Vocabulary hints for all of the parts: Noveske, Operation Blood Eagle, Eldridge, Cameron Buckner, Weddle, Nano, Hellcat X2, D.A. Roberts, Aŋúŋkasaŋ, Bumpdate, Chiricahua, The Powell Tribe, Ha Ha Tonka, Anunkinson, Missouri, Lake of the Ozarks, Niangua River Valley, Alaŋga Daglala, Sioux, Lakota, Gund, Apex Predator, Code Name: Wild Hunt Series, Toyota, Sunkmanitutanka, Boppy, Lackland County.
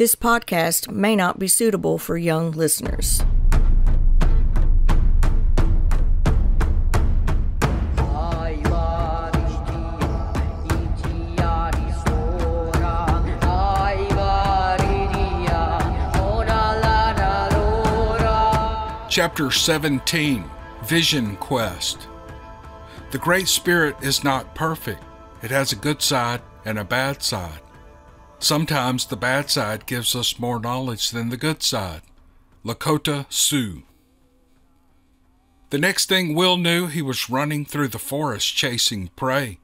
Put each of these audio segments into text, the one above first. This podcast may not be suitable for young listeners. Chapter 17, Vision Quest. The Great Spirit is not perfect. It has a good side and a bad side. Sometimes the bad side gives us more knowledge than the good side. Lakota Sioux. The next thing Will knew, he was running through the forest chasing prey.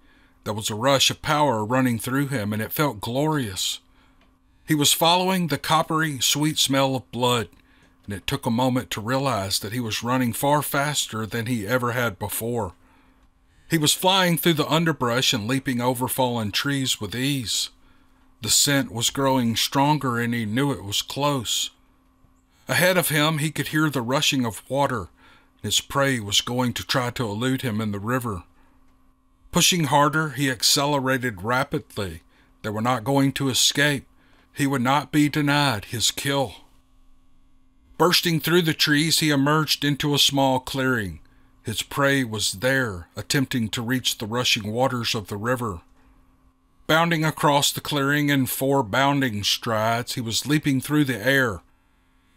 There was a rush of power running through him, and it felt glorious. He was following the coppery, sweet smell of blood, and it took a moment to realize that he was running far faster than he ever had before. He was flying through the underbrush and leaping over fallen trees with ease. The scent was growing stronger, and he knew it was close. Ahead of him, he could hear the rushing of water. His prey was going to try to elude him in the river. Pushing harder, he accelerated rapidly. They were not going to escape. He would not be denied his kill. Bursting through the trees, he emerged into a small clearing. His prey was there, attempting to reach the rushing waters of the river. Bounding across the clearing in 4 bounding strides, he was leaping through the air.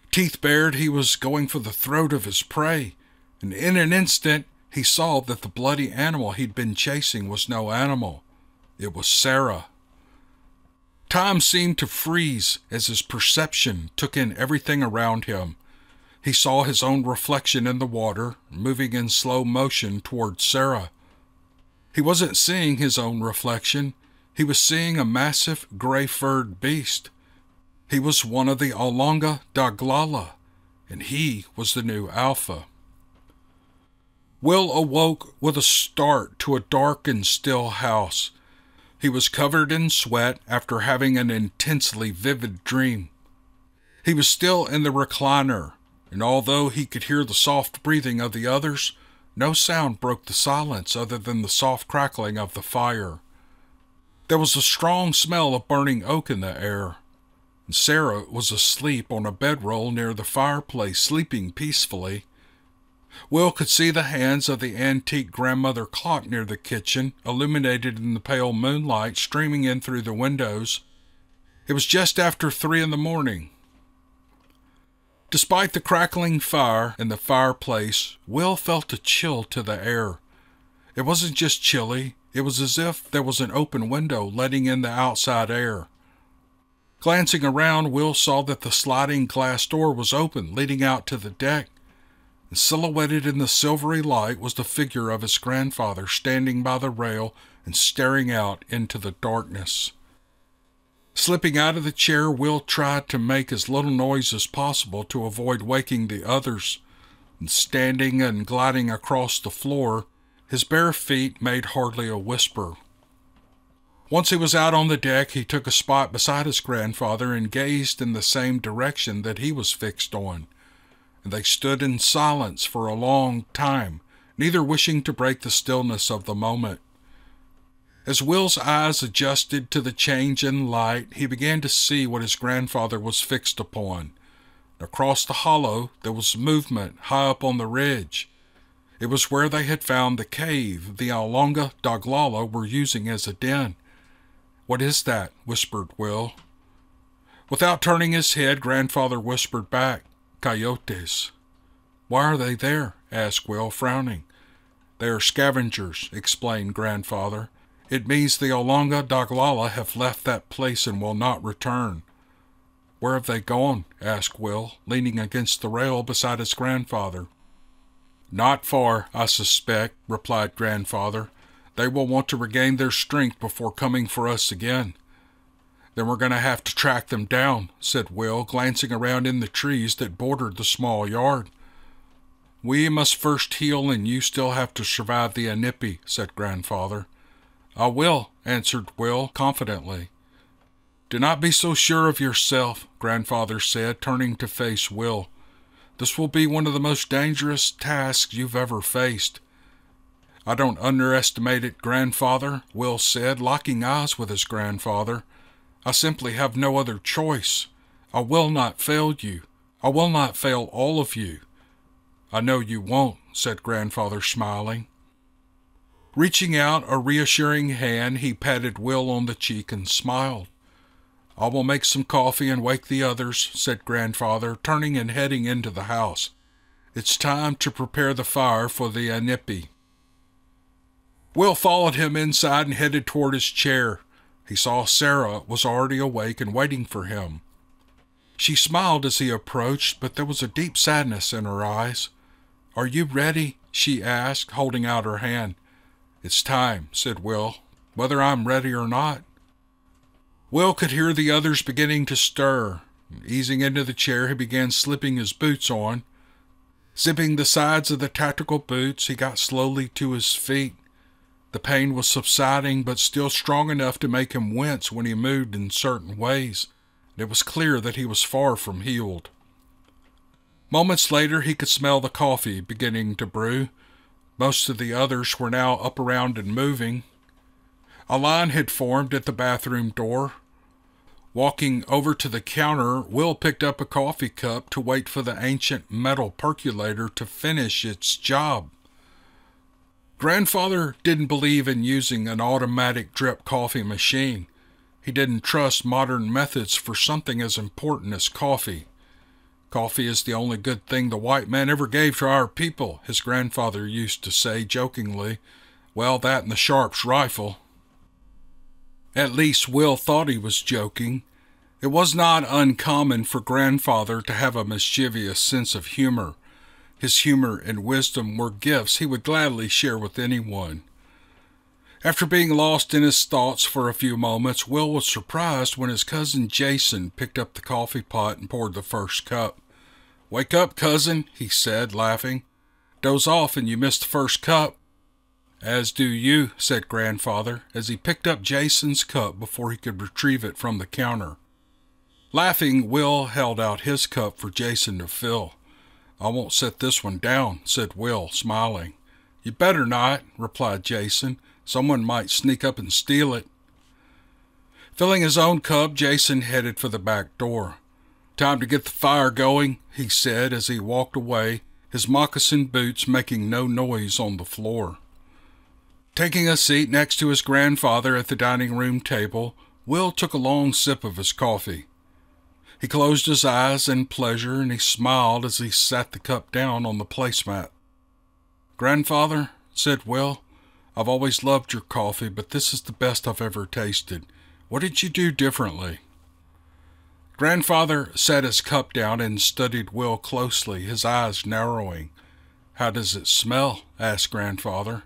Teeth bared, he was going for the throat of his prey, and in an instant he saw that the bloody animal he'd been chasing was no animal. It was Sarah. Time seemed to freeze as his perception took in everything around him. He saw his own reflection in the water, moving in slow motion toward Sarah. He wasn't seeing his own reflection. He was seeing a massive gray-furred beast. He was one of the Alaŋga Daglala, and he was the new alpha. Will awoke with a start to a dark and still house. He was covered in sweat after having an intensely vivid dream. He was still in the recliner, and although he could hear the soft breathing of the others, no sound broke the silence other than the soft crackling of the fire. There was a strong smell of burning oak in the air, and Sarah was asleep on a bedroll near the fireplace, sleeping peacefully. Will could see the hands of the antique grandmother clock near the kitchen, illuminated in the pale moonlight streaming in through the windows. It was just after 3 in the morning. Despite the crackling fire in the fireplace, Will felt a chill to the air. It wasn't just chilly. It was as if there was an open window letting in the outside air. Glancing around, Will saw that the sliding glass door was open, leading out to the deck. And silhouetted in the silvery light was the figure of his grandfather standing by the rail and staring out into the darkness. Slipping out of the chair, Will tried to make as little noise as possible to avoid waking the others. And standing and gliding across the floor, his bare feet made hardly a whisper. Once he was out on the deck, he took a spot beside his grandfather and gazed in the same direction that he was fixed on. And they stood in silence for a long time, neither wishing to break the stillness of the moment. As Will's eyes adjusted to the change in light, he began to see what his grandfather was fixed upon. Across the hollow, there was movement high up on the ridge. It was where they had found the cave the Alaŋga Daglala were using as a den. "What is that?" whispered Will. Without turning his head, Grandfather whispered back, "Coyotes." "Why are they there?" asked Will, frowning. "They are scavengers," explained Grandfather. "It means the Alaŋga Daglala have left that place and will not return." "Where have they gone?" asked Will, leaning against the rail beside his grandfather. "Not far, I suspect," replied Grandfather. "They will want to regain their strength before coming for us again." "Then we're going to have to track them down," said Will, glancing around in the trees that bordered the small yard. "We must first heal, and you still have to survive the Inipi," said Grandfather. "I will," answered Will confidently. "Do not be so sure of yourself," Grandfather said, turning to face Will. "This will be one of the most dangerous tasks you've ever faced." "I don't underestimate it, Grandfather," Will said, locking eyes with his grandfather. "I simply have no other choice. I will not fail you. I will not fail all of you. I know you won't, said Grandfather, smiling. Reaching out a reassuring hand, he patted Will on the cheek and smiled. I will make some coffee and wake the others, said Grandfather, turning and heading into the house. It's time to prepare the fire for the Inipi. Will followed him inside and headed toward his chair. He saw Sarah was already awake and waiting for him. She smiled as he approached, but there was a deep sadness in her eyes. Are you ready? She asked, holding out her hand. It's time, said Will, whether I'm ready or not. Will could hear the others beginning to stir. Easing into the chair, he began slipping his boots on. Zipping the sides of the tactical boots, he got slowly to his feet. The pain was subsiding, but still strong enough to make him wince when he moved in certain ways, and it was clear that he was far from healed. Moments later, he could smell the coffee beginning to brew. Most of the others were now up around and moving. A line had formed at the bathroom door. Walking over to the counter, Will picked up a coffee cup to wait for the ancient metal percolator to finish its job. Grandfather didn't believe in using an automatic drip coffee machine. He didn't trust modern methods for something as important as coffee. Coffee is the only good thing the white man ever gave to our people, his grandfather used to say jokingly. Well, that and the Sharp's rifle. At least Will thought he was joking. It was not uncommon for Grandfather to have a mischievous sense of humor. His humor and wisdom were gifts he would gladly share with anyone. After being lost in his thoughts for a few moments, Will was surprised when his cousin Jason picked up the coffee pot and poured the first cup. "Wake up, cousin," he said, laughing. "Doze off and you missed the first cup." "As do you," said Grandfather, as he picked up Jason's cup before he could retrieve it from the counter. Laughing, Will held out his cup for Jason to fill. "I won't set this one down," said Will, smiling. "You better not," replied Jason. "Someone might sneak up and steal it." Filling his own cup, Jason headed for the back door. "Time to get the fire going," he said as he walked away, his moccasin boots making no noise on the floor. Taking a seat next to his grandfather at the dining room table, Will took a long sip of his coffee. He closed his eyes in pleasure and he smiled as he sat the cup down on the placemat. "Grandfather," said Will, "I've always loved your coffee, but this is the best I've ever tasted. What did you do differently?" Grandfather set his cup down and studied Will closely, his eyes narrowing. "How does it smell?" asked Grandfather.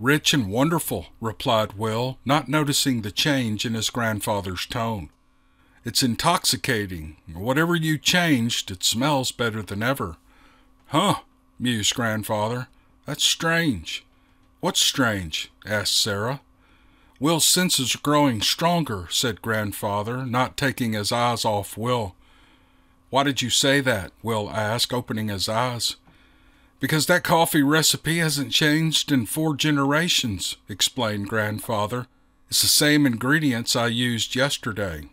"Rich and wonderful," replied Will, not noticing the change in his grandfather's tone. "It's intoxicating. Whatever you changed, it smells better than ever." "Huh," mused Grandfather. "That's strange." "What's strange?" asked Sarah. "Will's senses are growing stronger," said Grandfather, not taking his eyes off Will. "Why did you say that?" Will asked, opening his eyes. "Because that coffee recipe hasn't changed in 4 generations, explained Grandfather. "It's the same ingredients I used yesterday."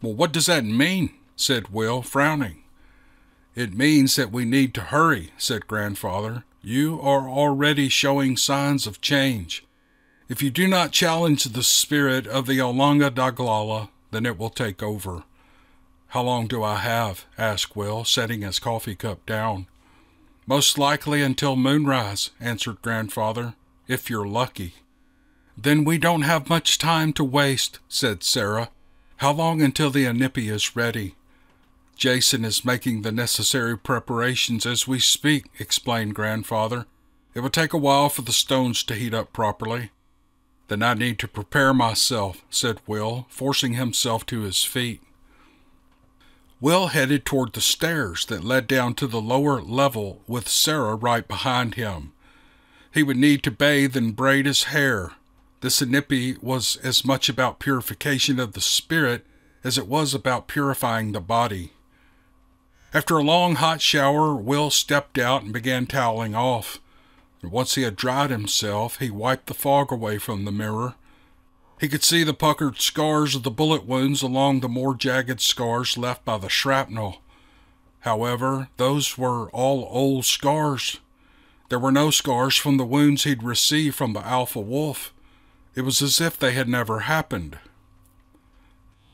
"Well, what does that mean?" said Will, frowning. "It means that we need to hurry," said Grandfather. "You are already showing signs of change. If you do not challenge the spirit of the Alaŋga Daglala, then it will take over." "How long do I have?" asked Will, setting his coffee cup down. "Most likely until moonrise," answered Grandfather, "if you're lucky." "Then we don't have much time to waste," said Sarah. "How long until the Inipi is ready?" "Jason is making the necessary preparations as we speak," explained Grandfather. "It will take a while for the stones to heat up properly." "Then I need to prepare myself," said Will, forcing himself to his feet. Will headed toward the stairs that led down to the lower level with Sarah right behind him. He would need to bathe and braid his hair. This Inipi was as much about purification of the spirit as it was about purifying the body. After a long hot shower, Will stepped out and began toweling off. And once he had dried himself, he wiped the fog away from the mirror. He could see the puckered scars of the bullet wounds along the more jagged scars left by the shrapnel. However, those were all old scars. There were no scars from the wounds he'd received from the alpha wolf. It was as if they had never happened.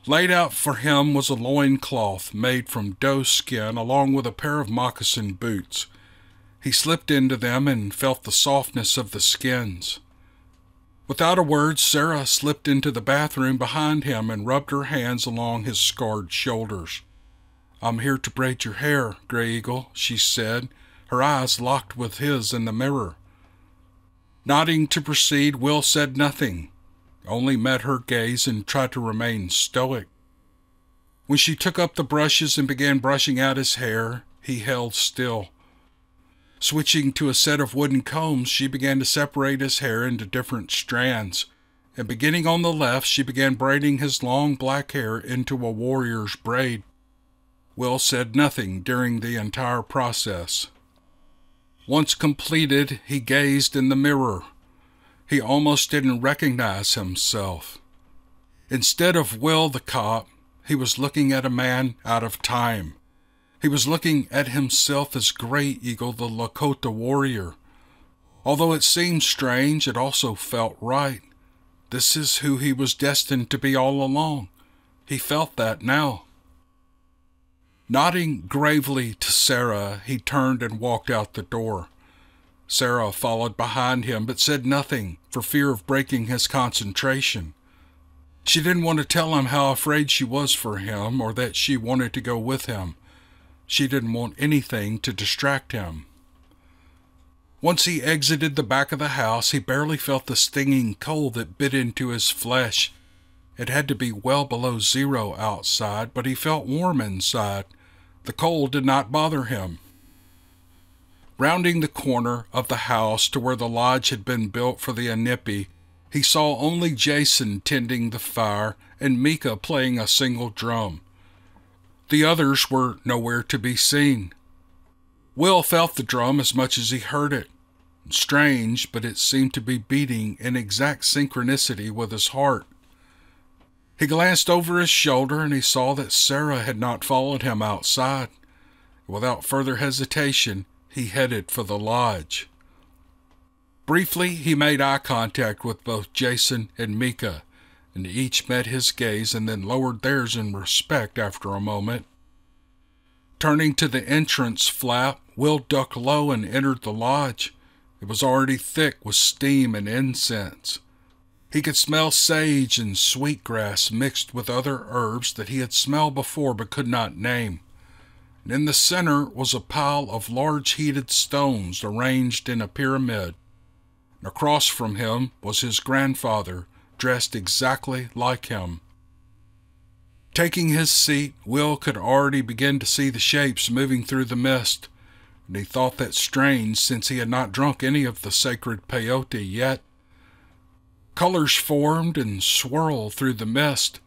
Laid out for him was a loincloth made from doe skin along with a pair of moccasin boots. He slipped into them and felt the softness of the skins. Without a word, Sarah slipped into the bathroom behind him and rubbed her hands along his scarred shoulders. "I'm here to braid your hair, Gray Eagle," she said, her eyes locked with his in the mirror. Nodding to proceed, Will said nothing, only met her gaze and tried to remain stoic. When she took up the brushes and began brushing out his hair, he held still. Switching to a set of wooden combs, she began to separate his hair into different strands, and beginning on the left, she began braiding his long black hair into a warrior's braid. Will said nothing during the entire process. Once completed, he gazed in the mirror. He almost didn't recognize himself. Instead of Will the cop, he was looking at a man out of time. He was looking at himself as Gray Eagle, the Lakota warrior. Although it seemed strange, it also felt right. This is who he was destined to be all along. He felt that now. Nodding gravely to Sarah, he turned and walked out the door. Sarah followed behind him but said nothing for fear of breaking his concentration. She didn't want to tell him how afraid she was for him or that she wanted to go with him. She didn't want anything to distract him. Once he exited the back of the house, he barely felt the stinging cold that bit into his flesh. It had to be well below zero outside, but he felt warm inside. The cold did not bother him. Rounding the corner of the house to where the lodge had been built for the Inipi, he saw only Jason tending the fire and Mika playing a single drum. The others were nowhere to be seen. Will felt the drum as much as he heard it. Strange, but it seemed to be beating in exact synchronicity with his heart. He glanced over his shoulder and he saw that Sarah had not followed him outside. Without further hesitation, he headed for the lodge. Briefly, he made eye contact with both Jason and Mika, and each met his gaze and then lowered theirs in respect after a moment. Turning to the entrance flap, Will ducked low and entered the lodge. It was already thick with steam and incense. He could smell sage and sweetgrass mixed with other herbs that he had smelled before but could not name. And in the center was a pile of large heated stones arranged in a pyramid. And across from him was his grandfather, dressed exactly like him. Taking his seat, Will could already begin to see the shapes moving through the mist, and he thought that strange since he had not drunk any of the sacred peyote yet. Colors formed and swirled through the mist.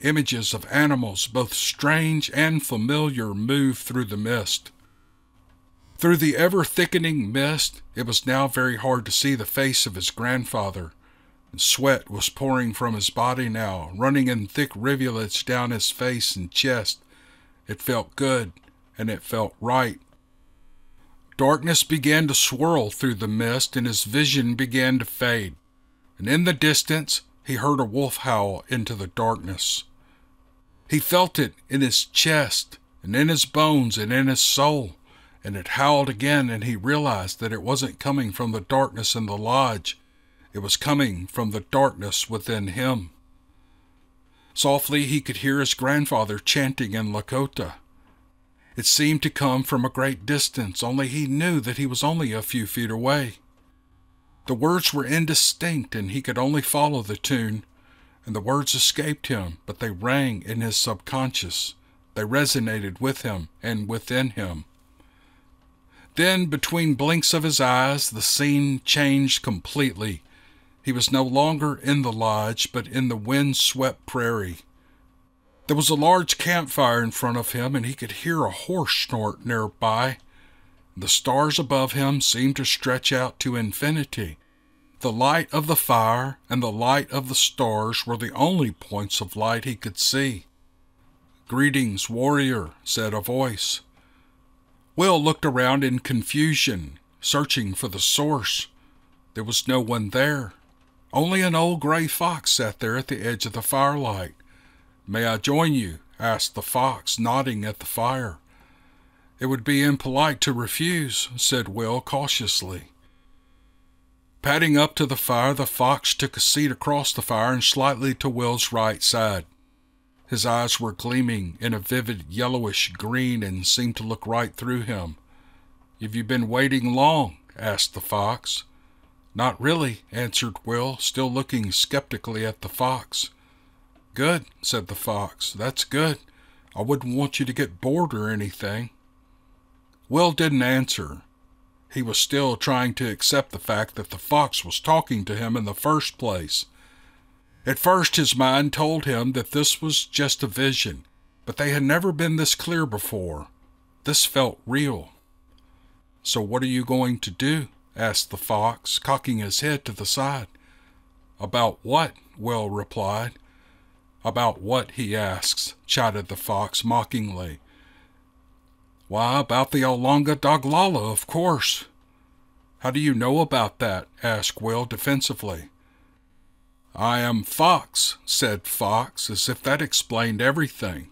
Images of animals, both strange and familiar, moved through the mist. Through the ever-thickening mist, it was now very hard to see the face of his grandfather. Sweat was pouring from his body now, running in thick rivulets down his face and chest. It felt good, and it felt right. Darkness began to swirl through the mist, and his vision began to fade. And in the distance, he heard a wolf howl into the darkness. He felt it in his chest, and in his bones, and in his soul. And it howled again, and he realized that it wasn't coming from the darkness in the lodge. It was coming from the darkness within him. Softly, he could hear his grandfather chanting in Lakota. It seemed to come from a great distance, only he knew that he was only a few feet away. The words were indistinct, and he could only follow the tune, and the words escaped him, but they rang in his subconscious. They resonated with him and within him. Then, between blinks of his eyes, the scene changed completely. He was no longer in the lodge, but in the wind-swept prairie. There was a large campfire in front of him, and he could hear a horse snort nearby. The stars above him seemed to stretch out to infinity. The light of the fire and the light of the stars were the only points of light he could see. "Greetings, warrior," said a voice. Will looked around in confusion, searching for the source. There was no one there. Only an old gray fox sat there at the edge of the firelight. "May I join you?" asked the fox, nodding at the fire. "It would be impolite to refuse," said Will cautiously. Padding up to the fire, the fox took a seat across the fire and slightly to Will's right side. His eyes were gleaming in a vivid yellowish green and seemed to look right through him. "Have you been waiting long?" asked the fox. "Not really," answered Will, still looking skeptically at the fox. "Good," said the fox. "That's good. I wouldn't want you to get bored or anything." Will didn't answer. He was still trying to accept the fact that the fox was talking to him in the first place. At first his mind told him that this was just a vision, but they had never been this clear before. This felt real. "So what are you going to do?" asked the fox, cocking his head to the side. "About what?" Will replied. "About what he asks," shouted the fox mockingly. "Why, about the Alaŋga Daglala, of course." "How do you know about that?" asked Will defensively. "I am Fox," said Fox, as if that explained everything.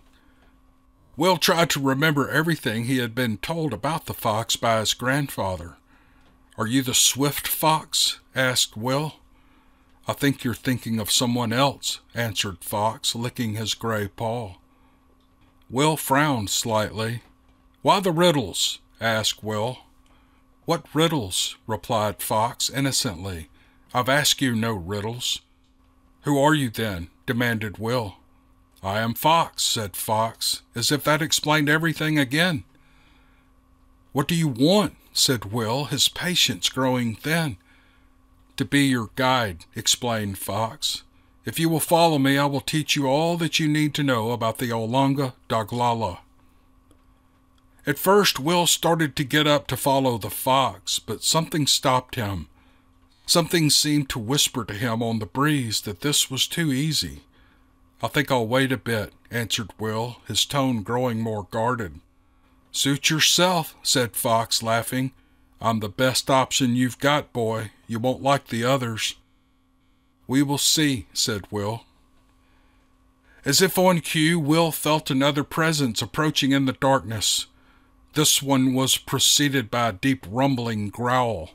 Will tried to remember everything he had been told about the fox by his grandfather. "Are you the swift fox?" asked Will. "I think you're thinking of someone else," answered Fox, licking his gray paw. Will frowned slightly. "Why the riddles?" asked Will. "What riddles?" replied Fox innocently. "I've asked you no riddles." "Who are you then?" demanded Will. "I am Fox," said Fox, as if that explained everything again. "What do you want?" said Will, his patience growing thin. "To be your guide," explained Fox. "If you will follow me, I will teach you all that you need to know about the Alaŋga Daglala." At first, Will started to get up to follow the fox, but something stopped him. Something seemed to whisper to him on the breeze that this was too easy. "I think I'll wait a bit," answered Will, his tone growing more guarded. "Suit yourself," said Fox, laughing. "I'm the best option you've got, boy. You won't like the others." "We will see," said Will. As if on cue, Will felt another presence approaching in the darkness. This one was preceded by a deep rumbling growl.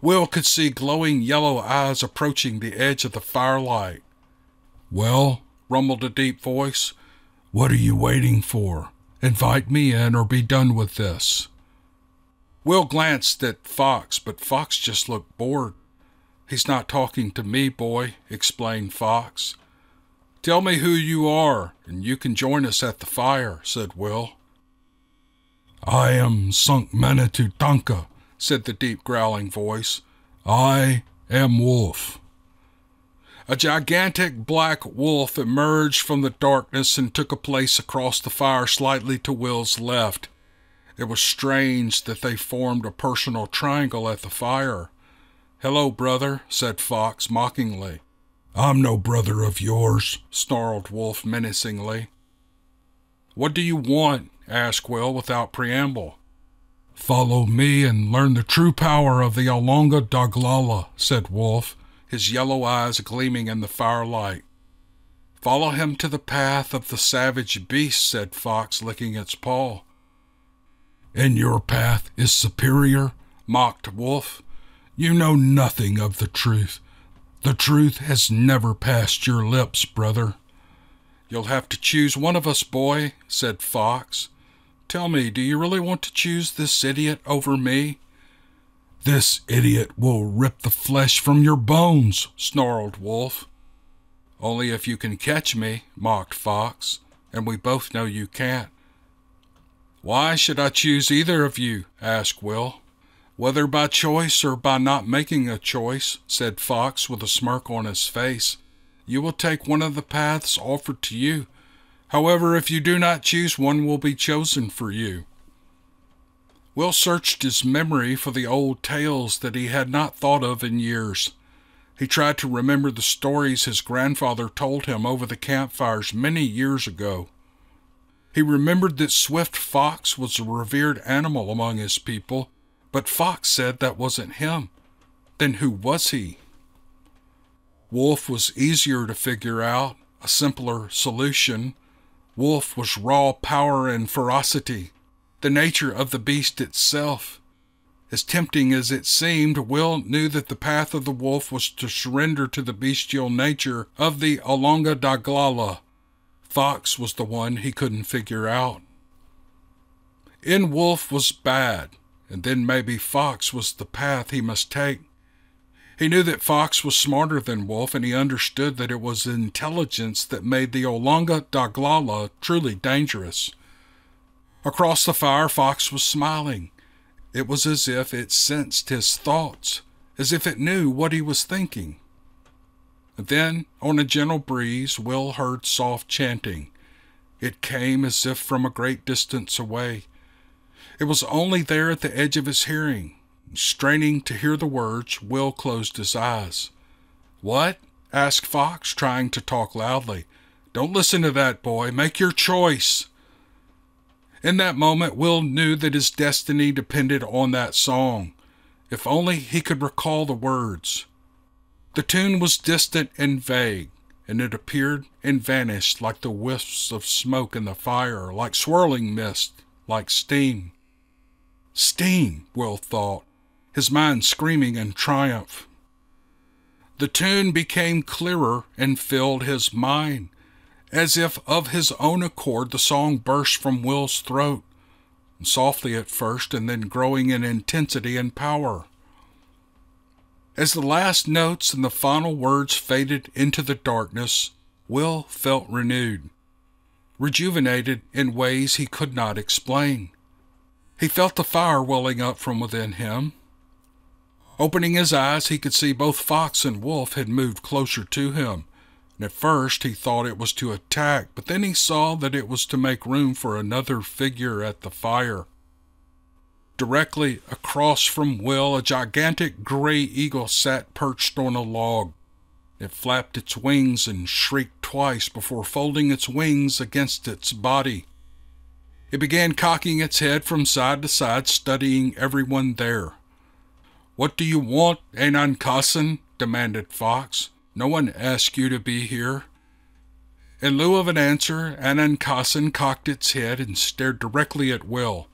Will could see glowing yellow eyes approaching the edge of the firelight. "Well," rumbled a deep voice, "what are you waiting for? Invite me in or be done with this." Will glanced at Fox, but Fox just looked bored. "He's not talking to me, boy," explained Fox. "Tell me who you are, and you can join us at the fire," said Will. "I am Sunkmanitutanka," said the deep growling voice. "I am Wolf." A gigantic black wolf emerged from the darkness and took a place across the fire slightly to Will's left. It was strange that they formed a personal triangle at the fire. "Hello, brother," said Fox mockingly. "I'm no brother of yours," snarled Wolf menacingly. "What do you want?" asked Will without preamble. "Follow me and learn the true power of the Alaŋga Daglala," said Wolf, his yellow eyes gleaming in the firelight. "Follow him to the path of the savage beast," said Fox, licking its paw. "And your path is superior?" mocked Wolf. "You know nothing of the truth. The truth has never passed your lips, brother." "You'll have to choose one of us, boy," said Fox. "Tell me, do you really want to choose this idiot over me?" "This idiot will rip the flesh from your bones," snarled Wolf. "Only if you can catch me," mocked Fox, "and we both know you can't." "Why should I choose either of you?" asked Will. "Whether by choice or by not making a choice," said Fox with a smirk on his face, "you will take one of the paths offered to you. However, if you do not choose, one will be chosen for you." Will searched his memory for the old tales that he had not thought of in years. He tried to remember the stories his grandfather told him over the campfires many years ago. He remembered that Swift Fox was a revered animal among his people, but Fox said that wasn't him. Then who was he? Wolf was easier to figure out, a simpler solution. Wolf was raw power and ferocity, the nature of the beast itself. As tempting as it seemed, Will knew that the path of the wolf was to surrender to the bestial nature of the Alaŋga Daglala. Fox was the one he couldn't figure out. In Wolf was bad, and then maybe Fox was the path he must take. He knew that Fox was smarter than Wolf, and he understood that it was intelligence that made the Alaŋga Daglala truly dangerous. Across the fire, Fox was smiling. It was as if it sensed his thoughts, as if it knew what he was thinking. Then, on a gentle breeze, Will heard soft chanting. It came as if from a great distance away. It was only there at the edge of his hearing. Straining to hear the words, Will closed his eyes. "What?" asked Fox, trying to talk loudly. "Don't listen to that, boy. Make your choice." In that moment, Will knew that his destiny depended on that song. If only he could recall the words. The tune was distant and vague, and it appeared and vanished like the wisps of smoke in the fire, like swirling mist, like steam. Steam, Will thought, his mind screaming in triumph. The tune became clearer and filled his mind. As if of his own accord, the song burst from Will's throat, softly at first and then growing in intensity and power. As the last notes and the final words faded into the darkness, Will felt renewed, rejuvenated in ways he could not explain. He felt the fire welling up from within him. Opening his eyes, he could see both Fox and Wolf had moved closer to him. And at first he thought it was to attack, but then he saw that it was to make room for another figure at the fire. Directly across from Will, a gigantic gray eagle sat perched on a log. It flapped its wings and shrieked twice before folding its wings against its body. It began cocking its head from side to side, studying everyone there. "What do you want, Aŋúŋkasaŋ?" demanded Fox. "No one asked you to be here." In lieu of an answer, Aŋúŋkasaŋ cocked its head and stared directly at Will.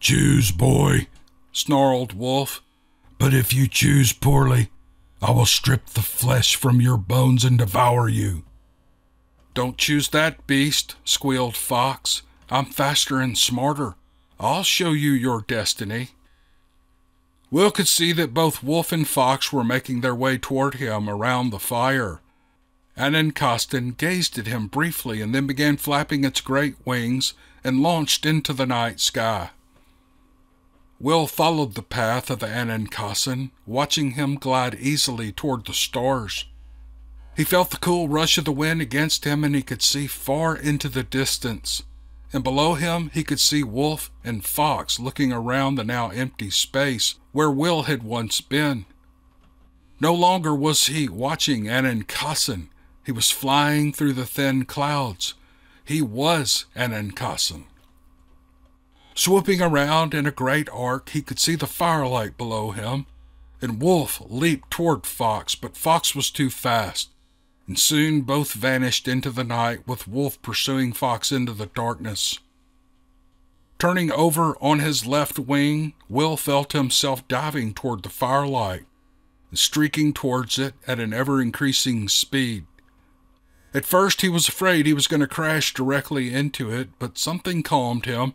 "Choose, boy," snarled Wolf. "But if you choose poorly, I will strip the flesh from your bones and devour you." "Don't choose that, beast," squealed Fox. "I'm faster and smarter. I'll show you your destiny." Will could see that both Wolf and Fox were making their way toward him around the fire. Aŋúŋkasaŋ gazed at him briefly and then began flapping its great wings and launched into the night sky. Will followed the path of the Aŋúŋkasaŋ, watching him glide easily toward the stars. He felt the cool rush of the wind against him, and he could see far into the distance. And below him he could see Wolf and Fox looking around the now empty space where Will had once been. No longer was he watching Aŋúŋkasaŋ. He was flying through the thin clouds. He was Aŋúŋkasaŋ. Swooping around in a great arc, he could see the firelight below him, and Wolf leaped toward Fox, but Fox was too fast. And soon both vanished into the night, with Wolf pursuing Fox into the darkness. Turning over on his left wing, Will felt himself diving toward the firelight, and streaking towards it at an ever-increasing speed. At first he was afraid he was going to crash directly into it, but something calmed him.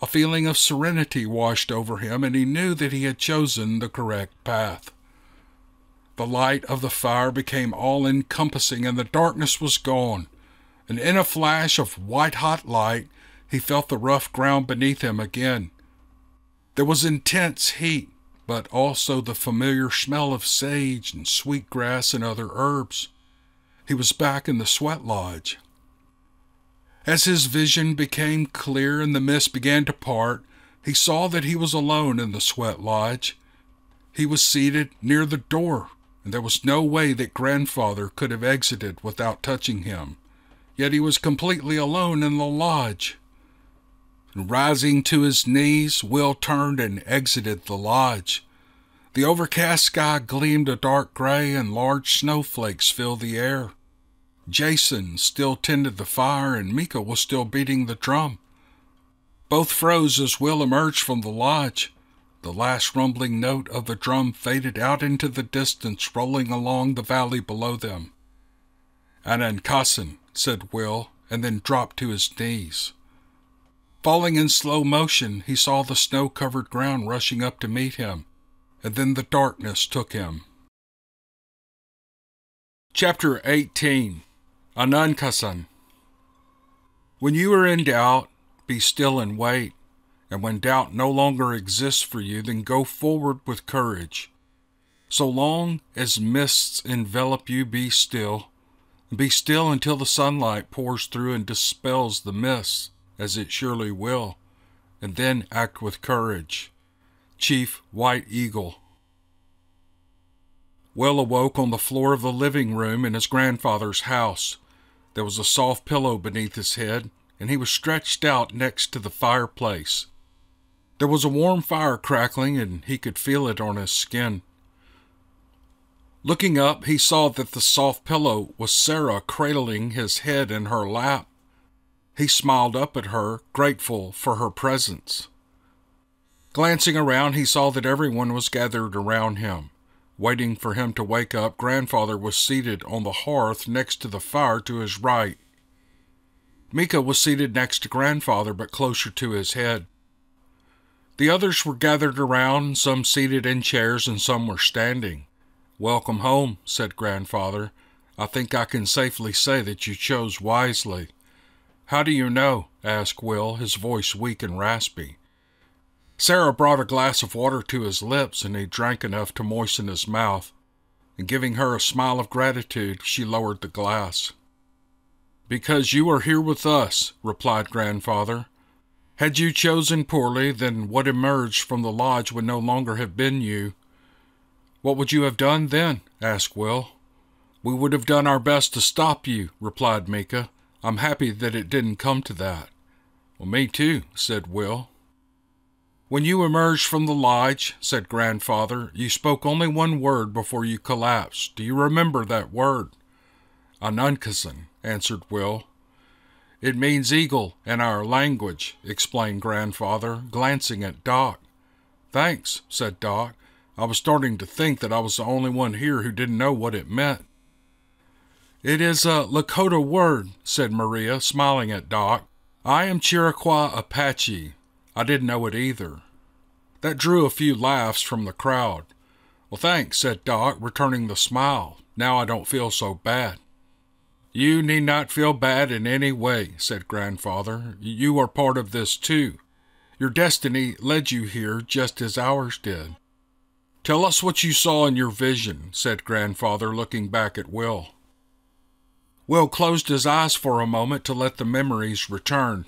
A feeling of serenity washed over him, and he knew that he had chosen the correct path. The light of the fire became all-encompassing, and the darkness was gone, and in a flash of white-hot light, he felt the rough ground beneath him again. There was intense heat, but also the familiar smell of sage and sweet grass and other herbs. He was back in the sweat lodge. As his vision became clear and the mist began to part, He saw that he was alone in the sweat lodge. He was seated near the door, and there was no way that Grandfather could have exited without touching him. Yet he was completely alone in the lodge. Rising to his knees, Will turned and exited the lodge. The overcast sky gleamed a dark gray, and large snowflakes filled the air. Jason still tended the fire, and Mika was still beating the drum. Both froze as Will emerged from the lodge. The last rumbling note of the drum faded out into the distance, rolling along the valley below them. "Aŋúŋkasaŋ," said Will, and then dropped to his knees. Falling in slow motion, he saw the snow-covered ground rushing up to meet him, and then the darkness took him. Chapter 18. Aŋúŋkasaŋ. When you are in doubt, be still and wait, and when doubt no longer exists for you, then go forward with courage. So long as mists envelop you, be still. Be still until the sunlight pours through and dispels the mists, as it surely will, and then act with courage. Chief White Eagle. Will awoke on the floor of the living room in his grandfather's house. There was a soft pillow beneath his head, and he was stretched out next to the fireplace. There was a warm fire crackling, and he could feel it on his skin. Looking up, he saw that the soft pillow was Sarah cradling his head in her lap. He smiled up at her, grateful for her presence. Glancing around, he saw that everyone was gathered around him. Waiting for him to wake up, Grandfather was seated on the hearth next to the fire to his right. Mika was seated next to Grandfather, but closer to his head. The others were gathered around, some seated in chairs and some were standing. "Welcome home," said Grandfather. "I think I can safely say that you chose wisely." "How do you know?" asked Will, his voice weak and raspy. Sarah brought a glass of water to his lips, and he drank enough to moisten his mouth, and giving her a smile of gratitude, she lowered the glass. "Because you are here with us," replied Grandfather. "Had you chosen poorly, then what emerged from the lodge would no longer have been you." "What would you have done then?" asked Will. "We would have done our best to stop you," replied Mika. "I'm happy that it didn't come to that." "Well, me too," said Will. "When you emerged from the lodge," said Grandfather, "you spoke only one word before you collapsed. Do you remember that word?" "Aŋúŋkasaŋ," answered Will. "It means eagle in our language," explained Grandfather, glancing at Doc. "Thanks," said Doc. "I was starting to think that I was the only one here who didn't know what it meant." "It is a Lakota word," said Maria, smiling at Doc. "I am Chiricahua Apache. I didn't know it either." That drew a few laughs from the crowd. "Well, thanks," said Doc, returning the smile. "Now I don't feel so bad." "You need not feel bad in any way," said Grandfather. "You are part of this too. Your destiny led you here just as ours did." "Tell us what you saw in your vision," said Grandfather, looking back at Will. Will closed his eyes for a moment to let the memories return,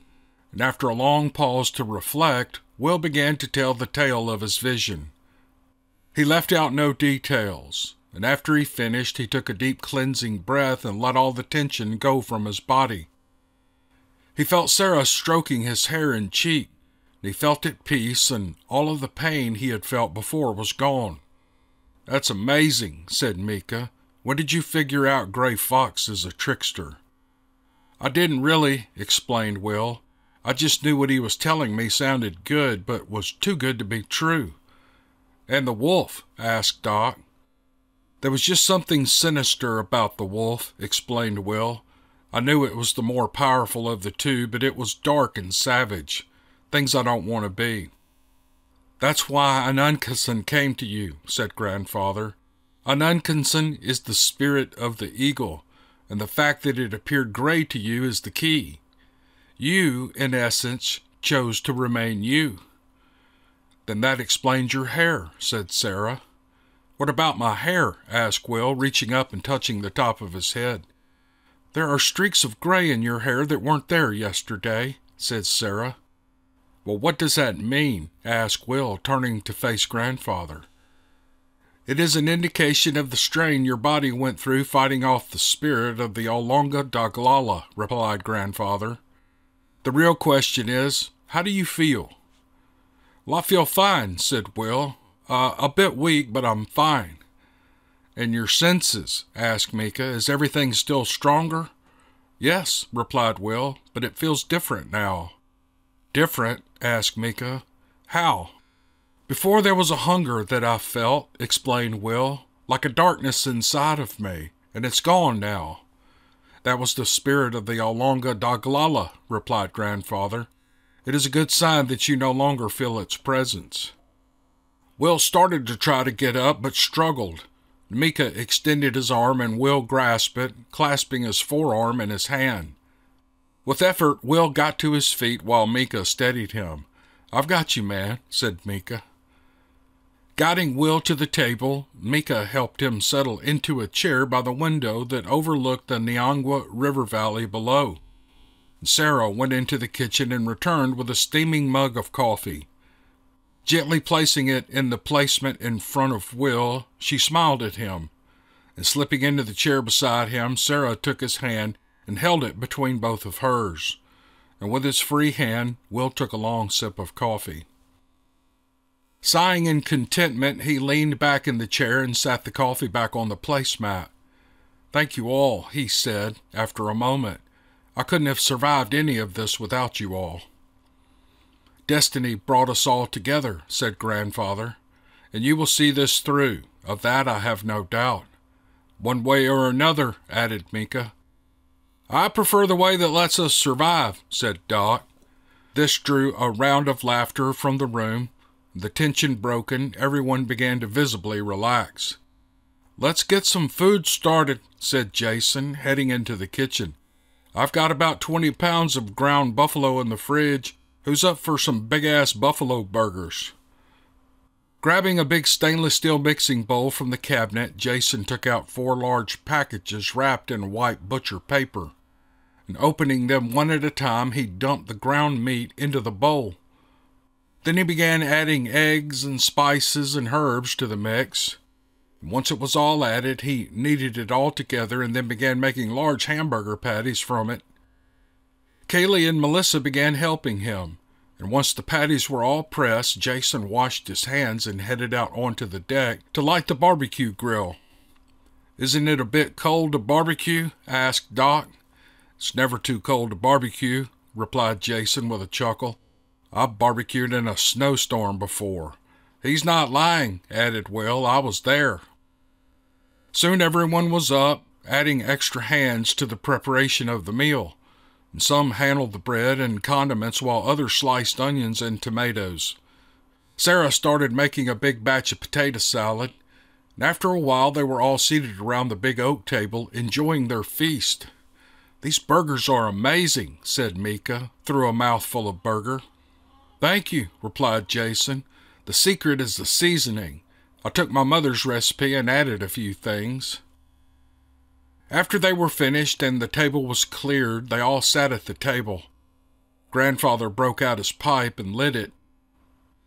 and after a long pause to reflect, Will began to tell the tale of his vision. He left out no details, and after he finished, he took a deep cleansing breath and let all the tension go from his body. He felt Sarah stroking his hair and cheek. He felt at peace, and all of the pain he had felt before was gone. "That's amazing," said Mika. "When did you figure out Gray Fox is a trickster?" "I didn't really," explained Will. "I just knew what he was telling me sounded good, but was too good to be true." "And the wolf?" asked Doc. "There was just something sinister about the wolf," explained Will. "I knew it was the more powerful of the two, but it was dark and savage. Things I don't want to be." "That's why Aŋúŋkasaŋ came to you," said Grandfather. "Aŋúŋkasaŋ is the spirit of the eagle, and the fact that it appeared gray to you is the key. You, in essence, chose to remain you." "Then that explains your hair," said Sarah. "What about my hair?" asked Will, reaching up and touching the top of his head. "There are streaks of gray in your hair that weren't there yesterday," said Sarah. Well, what does that mean? Asked Will, turning to face Grandfather. It is an indication of the strain your body went through fighting off the spirit of the Alaŋga Daglala, replied Grandfather. The real question is, how do you feel? Well, I feel fine, said Will. A bit weak, but I'm fine. And your senses, asked Mika. Is everything still stronger? Yes, replied Will, but it feels different now. Different? Asked Mika. How? Before there was a hunger that I felt, explained Will, like a darkness inside of me, and it's gone now. That was the spirit of the Alaŋga Daglala, replied Grandfather. It is a good sign that you no longer feel its presence. Will started to try to get up, but struggled. Mika extended his arm and Will grasped it, clasping his forearm in his hand. With effort, Will got to his feet while Mika steadied him. I've got you, man, said Mika. Guiding Will to the table, Mika helped him settle into a chair by the window that overlooked the Niangua River Valley below. Sarah went into the kitchen and returned with a steaming mug of coffee. Gently placing it in the placement in front of Will, she smiled at him. And slipping into the chair beside him, Sarah took his hand and held it between both of hers. And with his free hand, Will took a long sip of coffee. Sighing in contentment, he leaned back in the chair and sat the coffee back on the placemat. Thank you all, he said after a moment. I couldn't have survived any of this without you all. Destiny brought us all together, said Grandfather, and you will see this through. Of that I have no doubt. One way or another, added Mika. I prefer the way that lets us survive, said Doc. This drew a round of laughter from the room. The tension broken, everyone began to visibly relax. Let's get some food started, said Jason, heading into the kitchen. I've got about 20 pounds of ground buffalo in the fridge. Who's up for some big-ass buffalo burgers? Grabbing a big stainless steel mixing bowl from the cabinet, Jason took out 4 large packages wrapped in white butcher paper. And opening them one at a time, he dumped the ground meat into the bowl. Then he began adding eggs and spices and herbs to the mix. Once it was all added, he kneaded it all together and then began making large hamburger patties from it. Kaylee and Melissa began helping him, and once the patties were all pressed, Jason washed his hands and headed out onto the deck to light the barbecue grill. Isn't it a bit cold to barbecue? Asked Doc. It's never too cold to barbecue, replied Jason with a chuckle. I've barbecued in a snowstorm before. He's not lying, added Will. I was there. Soon everyone was up, adding extra hands to the preparation of the meal. Some handled the bread and condiments while others sliced onions and tomatoes. Sarah started making a big batch of potato salad, and after a while they were all seated around the big oak table, enjoying their feast. These burgers are amazing, said Mika, through a mouthful of burger. Thank you, replied Jason. The secret is the seasoning. I took my mother's recipe and added a few things. After they were finished and the table was cleared, they all sat at the table. Grandfather broke out his pipe and lit it.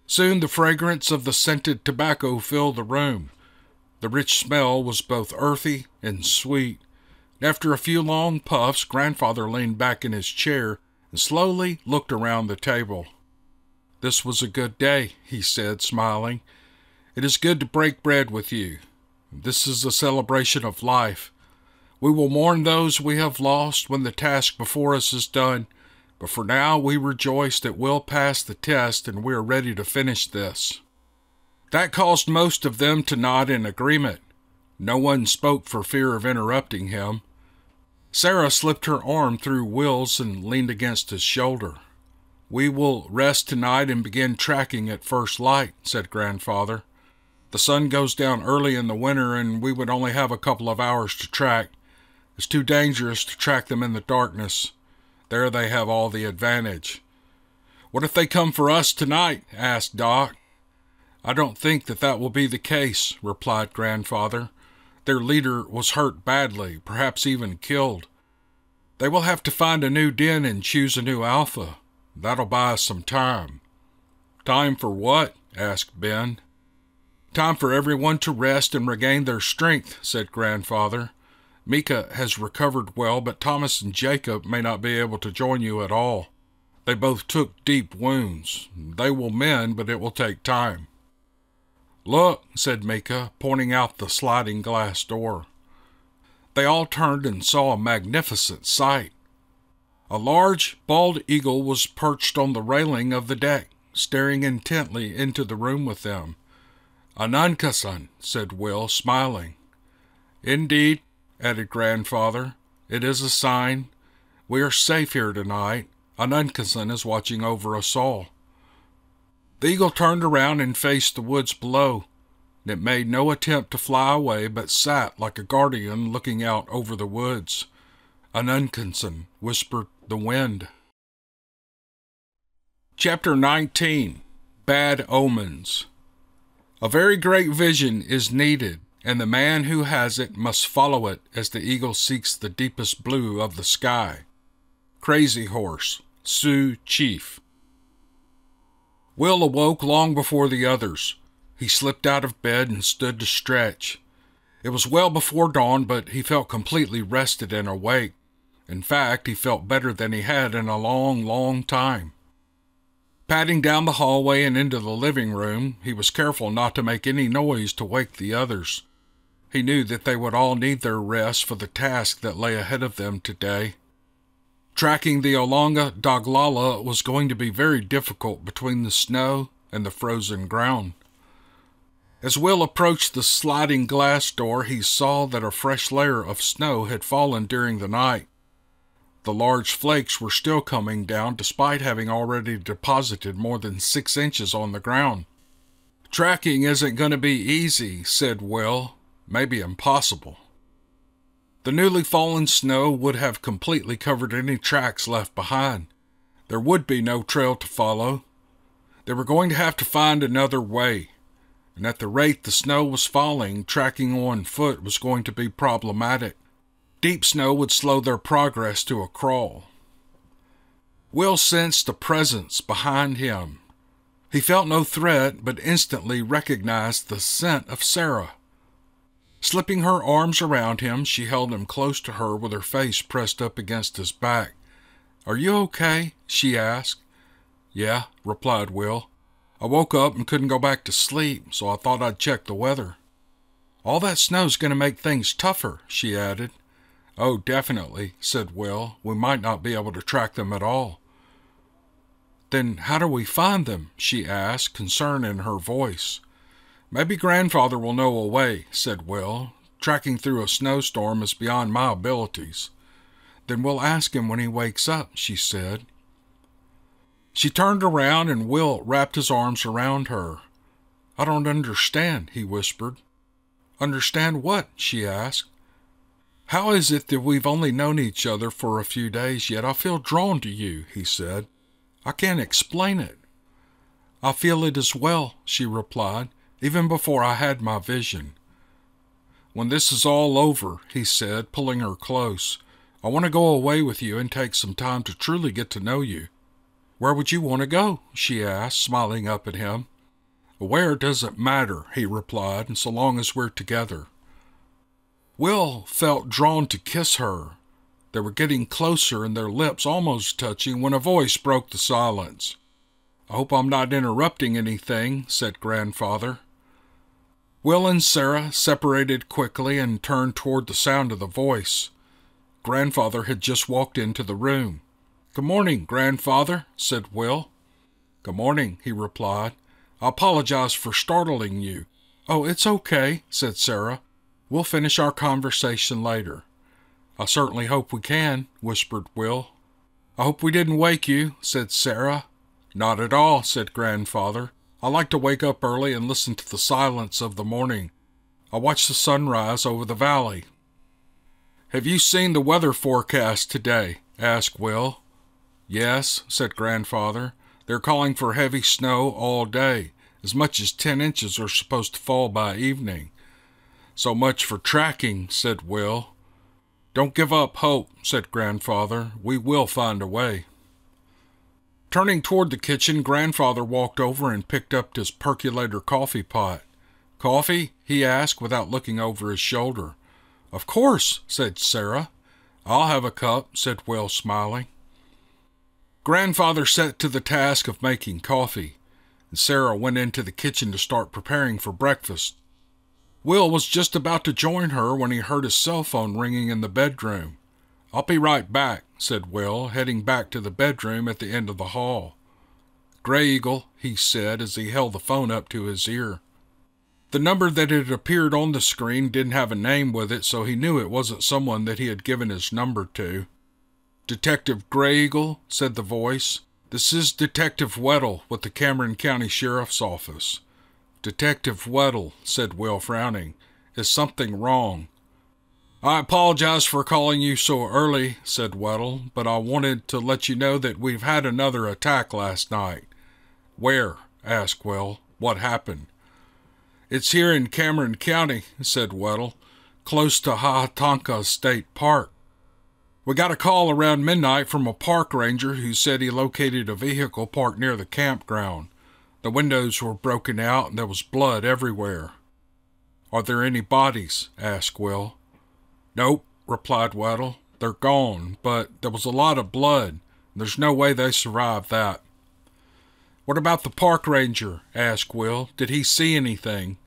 Soon the fragrance of the scented tobacco filled the room. The rich smell was both earthy and sweet. After a few long puffs, Grandfather leaned back in his chair and slowly looked around the table. This was a good day, he said, smiling. It is good to break bread with you. This is a celebration of life. We will mourn those we have lost when the task before us is done, but for now we rejoice that we'll pass the test and we are ready to finish this. That caused most of them to nod in agreement. No one spoke for fear of interrupting him. Sarah slipped her arm through Will's and leaned against his shoulder. We will rest tonight and begin tracking at first light, said Grandfather. The sun goes down early in the winter and we would only have a couple of hours to track. It's too dangerous to track them in the darkness. There they have all the advantage. What if they come for us tonight? Asked Doc. I don't think that will be the case, replied Grandfather. Their leader was hurt badly, perhaps even killed. They will have to find a new den and choose a new alpha. That'll buy us some time. "Time for what?" asked Ben. "Time for everyone to rest and regain their strength," said Grandfather. "Mika has recovered well, but Thomas and Jacob may not be able to join you at all. They both took deep wounds. They will mend, but it will take time." "Look," said Mika, pointing out the sliding glass door. They all turned and saw a magnificent sight. A large, bald eagle was perched on the railing of the deck, staring intently into the room with them. "Aŋúŋkasaŋ," said Will, smiling. "Indeed," added Grandfather, "it is a sign. We are safe here tonight. Aŋúŋkasaŋ is watching over us all." The eagle turned around and faced the woods below. It made no attempt to fly away, but sat like a guardian looking out over the woods. Anunkinson whispered the wind. Chapter 19. Bad Omens. A very great vision is needed, and the man who has it must follow it as the eagle seeks the deepest blue of the sky. Crazy Horse, Sioux Chief. Will awoke long before the others. He slipped out of bed and stood to stretch. It was well before dawn, but he felt completely rested and awake. In fact, he felt better than he had in a long, long time. Padding down the hallway and into the living room, he was careful not to make any noise to wake the others. He knew that they would all need their rest for the task that lay ahead of them today. Tracking the Alaŋga Daglala was going to be very difficult between the snow and the frozen ground. As Will approached the sliding glass door, he saw that a fresh layer of snow had fallen during the night. The large flakes were still coming down, despite having already deposited more than 6 inches on the ground. "Tracking isn't going to be easy," said Will. "Maybe impossible." The newly fallen snow would have completely covered any tracks left behind. There would be no trail to follow. They were going to have to find another way, and at the rate the snow was falling, tracking on foot was going to be problematic. Deep snow would slow their progress to a crawl. Will sensed a presence behind him. He felt no threat, but instantly recognized the scent of Sarah. Slipping her arms around him, she held him close to her with her face pressed up against his back. "Are you okay?" she asked. "Yeah," replied Will. "I woke up and couldn't go back to sleep, so I thought I'd check the weather." "All that snow's going to make things tougher," she added. "Oh, definitely," said Will. "We might not be able to track them at all." "Then how do we find them?" she asked, concern in her voice. "Maybe Grandfather will know a way," said Will. "Tracking through a snowstorm is beyond my abilities." "Then we'll ask him when he wakes up," she said. She turned around and Will wrapped his arms around her. "I don't understand," he whispered. "Understand what?" she asked. "How is it that we've only known each other for a few days, yet I feel drawn to you?" he said. "I can't explain it." "I feel it as well," she replied, "even before I had my vision." "When this is all over," he said, pulling her close, "I want to go away with you and take some time to truly get to know you." "Where would you want to go?" she asked, smiling up at him. "Where doesn't matter," he replied, "so long as we're together." Will felt drawn to kiss her. They were getting closer and their lips almost touching when a voice broke the silence. "I hope I'm not interrupting anything," said Grandfather. Will and Sarah separated quickly and turned toward the sound of the voice. Grandfather had just walked into the room. "Good morning, Grandfather," said Will. "Good morning," he replied. "I apologize for startling you." "Oh, it's okay," said Sarah. "We'll finish our conversation later." "I certainly hope we can," whispered Will. "I hope we didn't wake you," said Sarah. "Not at all," said Grandfather. "I like to wake up early and listen to the silence of the morning. I watch the sunrise over the valley." "Have you seen the weather forecast today?" asked Will. "Yes," said Grandfather. "They're calling for heavy snow all day. As much as 10 inches are supposed to fall by evening." "So much for tracking," said Will. "Don't give up hope," said Grandfather. "We will find a way." Turning toward the kitchen, Grandfather walked over and picked up his percolator coffee pot. "Coffee?" he asked without looking over his shoulder. "Of course," said Sarah. "I'll have a cup," said Will, smiling. Grandfather set to the task of making coffee, and Sarah went into the kitchen to start preparing for breakfast. Will was just about to join her when he heard his cell phone ringing in the bedroom. "I'll be right back," said Will, heading back to the bedroom at the end of the hall. "Gray Eagle," he said as he held the phone up to his ear. The number that had appeared on the screen didn't have a name with it, so he knew it wasn't someone that he had given his number to. "Detective Gray Eagle," said the voice. "This is Detective Weddle with the Cameron County Sheriff's Office." "Detective Weddle," said Will, frowning, "is something wrong?" "I apologize for calling you so early," said Weddle, "but I wanted to let you know that we've had another attack last night." "Where?" asked Will. "What happened?" "It's here in Cameron County," said Weddle, "close to Ha Ha Tonka State Park. We got a call around midnight from a park ranger who said he located a vehicle parked near the campground. The windows were broken out and there was blood everywhere." "Are there any bodies?" asked Will. "Nope," replied Weddle. "They're gone, but there was a lot of blood. There's no way they survived that." "What about the park ranger?" asked Will. "Did he see anything?"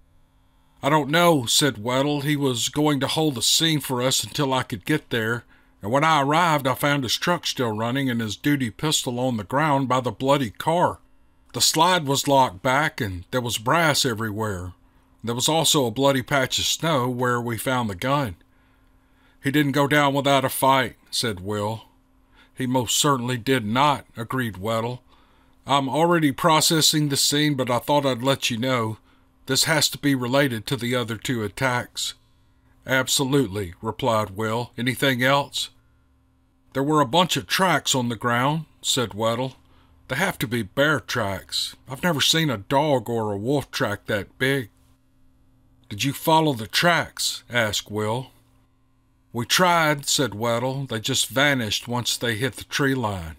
"I don't know," said Weddle. "He was going to hold the scene for us until I could get there, and when I arrived I found his truck still running and his duty pistol on the ground by the bloody car. The slide was locked back and there was brass everywhere. There was also a bloody patch of snow where we found the gun." "He didn't go down without a fight," said Will. "He most certainly did not," agreed Weddle. "I'm already processing the scene, but I thought I'd let you know. This has to be related to the other two attacks." "Absolutely," replied Will. "Anything else?" "There were a bunch of tracks on the ground," said Weddle. "They have to be bear tracks. I've never seen a dog or a wolf track that big." "Did you follow the tracks?" asked Will. "We tried," said Weddle. "They just vanished once they hit the tree line."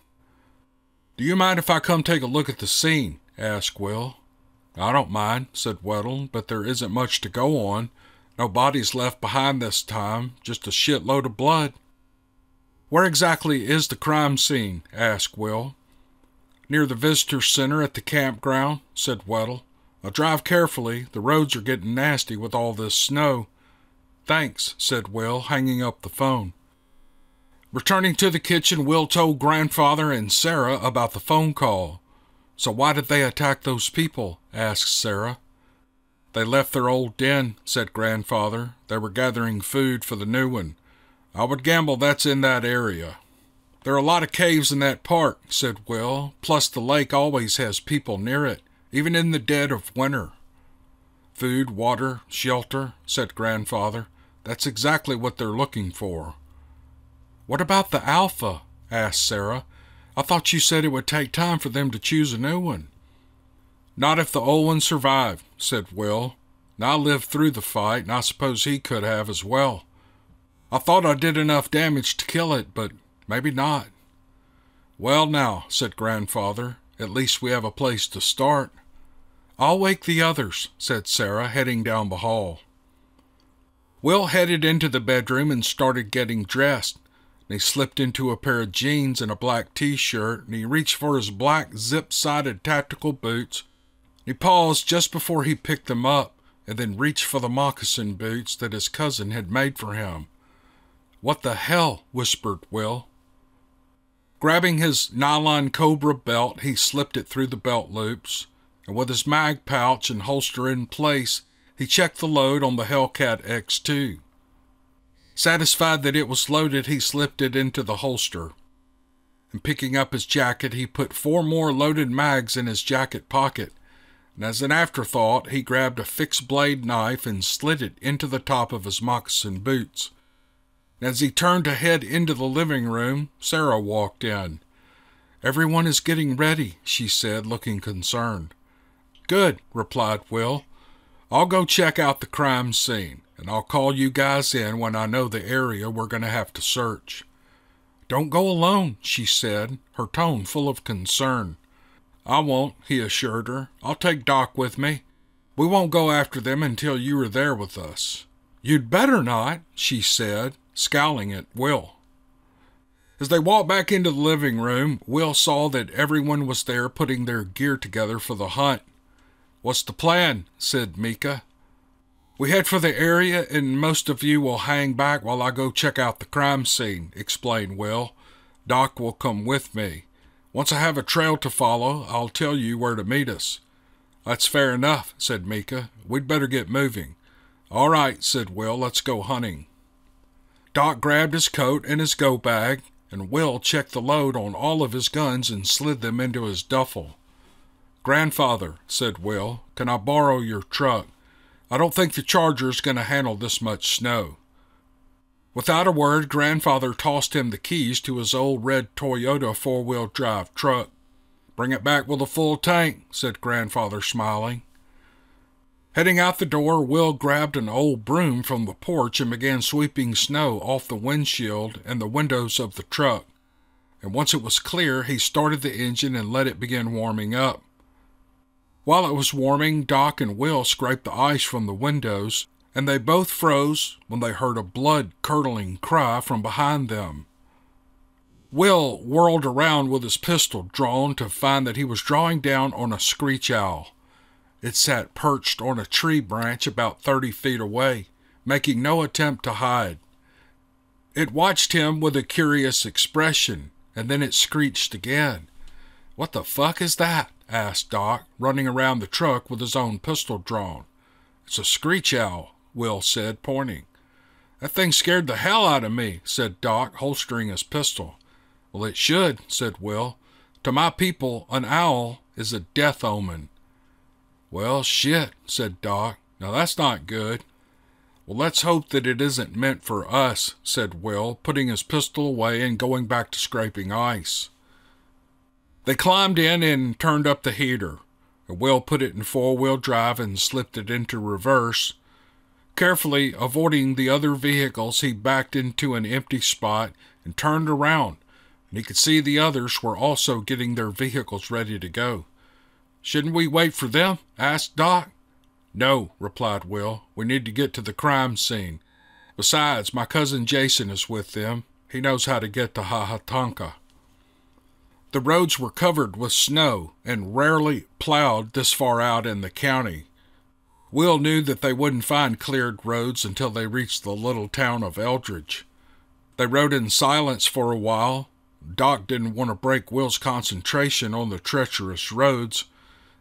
"Do you mind if I come take a look at the scene?" asked Will. "I don't mind," said Weddle, "but there isn't much to go on. No bodies left behind this time, just a shitload of blood." "Where exactly is the crime scene?" asked Will. "Near the visitor center at the campground," said Weddle. "Now drive carefully. The roads are getting nasty with all this snow." "Thanks," said Will, hanging up the phone. Returning to the kitchen, Will told Grandfather and Sarah about the phone call. "So why did they attack those people?" asked Sarah. "They left their old den," said Grandfather. "They were gathering food for the new one. I would gamble that's in that area." "There are a lot of caves in that park," said Will, "plus the lake always has people near it, even in the dead of winter." "Food, water, shelter," said Grandfather. "That's exactly what they're looking for." "What about the Alpha?" asked Sarah. "I thought you said it would take time for them to choose a new one." "Not if the old one survived," said Will. "Now, I lived through the fight, and I suppose he could have as well. I thought I did enough damage to kill it, but maybe not." "Well now," said Grandfather, "at least we have a place to start." "I'll wake the others," said Sarah, heading down the hall. Will headed into the bedroom and started getting dressed. He slipped into a pair of jeans and a black t-shirt, and he reached for his black zip-sided tactical boots. He paused just before he picked them up, and then reached for the moccasin boots that his cousin had made for him. "What the hell?" whispered Will. Grabbing his nylon Cobra belt, he slipped it through the belt loops, and with his mag pouch and holster in place, he checked the load on the Hellcat X2. Satisfied that it was loaded, he slipped it into the holster, and picking up his jacket, he put 4 more loaded mags in his jacket pocket, and as an afterthought, he grabbed a fixed-blade knife and slid it into the top of his moccasin boots. And as he turned to head into the living room, Sarah walked in. "Everyone is getting ready," she said, looking concerned. "Good," replied Will. "I'll go check out the crime scene, and I'll call you guys in when I know the area we're going to have to search." "Don't go alone," she said, her tone full of concern. "I won't," he assured her. "I'll take Doc with me. We won't go after them until you are there with us." "You'd better not," she said, scowling at Will. As they walked back into the living room, Will saw that everyone was there putting their gear together for the hunt. "What's the plan?" said Mika. "We head for the area and most of you will hang back while I go check out the crime scene," explained Will. "Doc will come with me. Once I have a trail to follow, I'll tell you where to meet us." "That's fair enough," said Mika. "We'd better get moving." "All right," said Will. "Let's go hunting." Doc grabbed his coat and his go bag, and Will checked the load on all of his guns and slid them into his duffel. "Grandfather," said Will, "can I borrow your truck? I don't think the Charger's going to handle this much snow." Without a word, Grandfather tossed him the keys to his old red Toyota four-wheel drive truck. "Bring it back with a full tank," said Grandfather, smiling. Heading out the door, Will grabbed an old broom from the porch and began sweeping snow off the windshield and the windows of the truck. And once it was clear, he started the engine and let it begin warming up. While it was warming, Doc and Will scraped the ice from the windows, and they both froze when they heard a blood-curdling cry from behind them. Will whirled around with his pistol drawn to find that he was drawing down on a screech owl. It sat perched on a tree branch about 30 feet away, making no attempt to hide. It watched him with a curious expression, and then it screeched again. "What the fuck is that?" asked Doc, running around the truck with his own pistol drawn. "It's a screech owl," Will said, pointing. "That thing scared the hell out of me," said Doc, holstering his pistol. "Well, it should," said Will. "To my people, an owl is a death omen." "Well, shit," said Doc. "Now that's not good." "Well, let's hope that it isn't meant for us," said Will, putting his pistol away and going back to scraping ice. They climbed in and turned up the heater. Will put it in four-wheel drive and slipped it into reverse. Carefully avoiding the other vehicles, he backed into an empty spot and turned around, and he could see the others were also getting their vehicles ready to go. "Shouldn't we wait for them?" asked Doc. "No," replied Will. "We need to get to the crime scene. Besides, my cousin Jason is with them. He knows how to get to Ha Ha Tonka." The roads were covered with snow and rarely plowed this far out in the county. Will knew that they wouldn't find cleared roads until they reached the little town of Eldridge. They rode in silence for a while. Doc didn't want to break Will's concentration on the treacherous roads,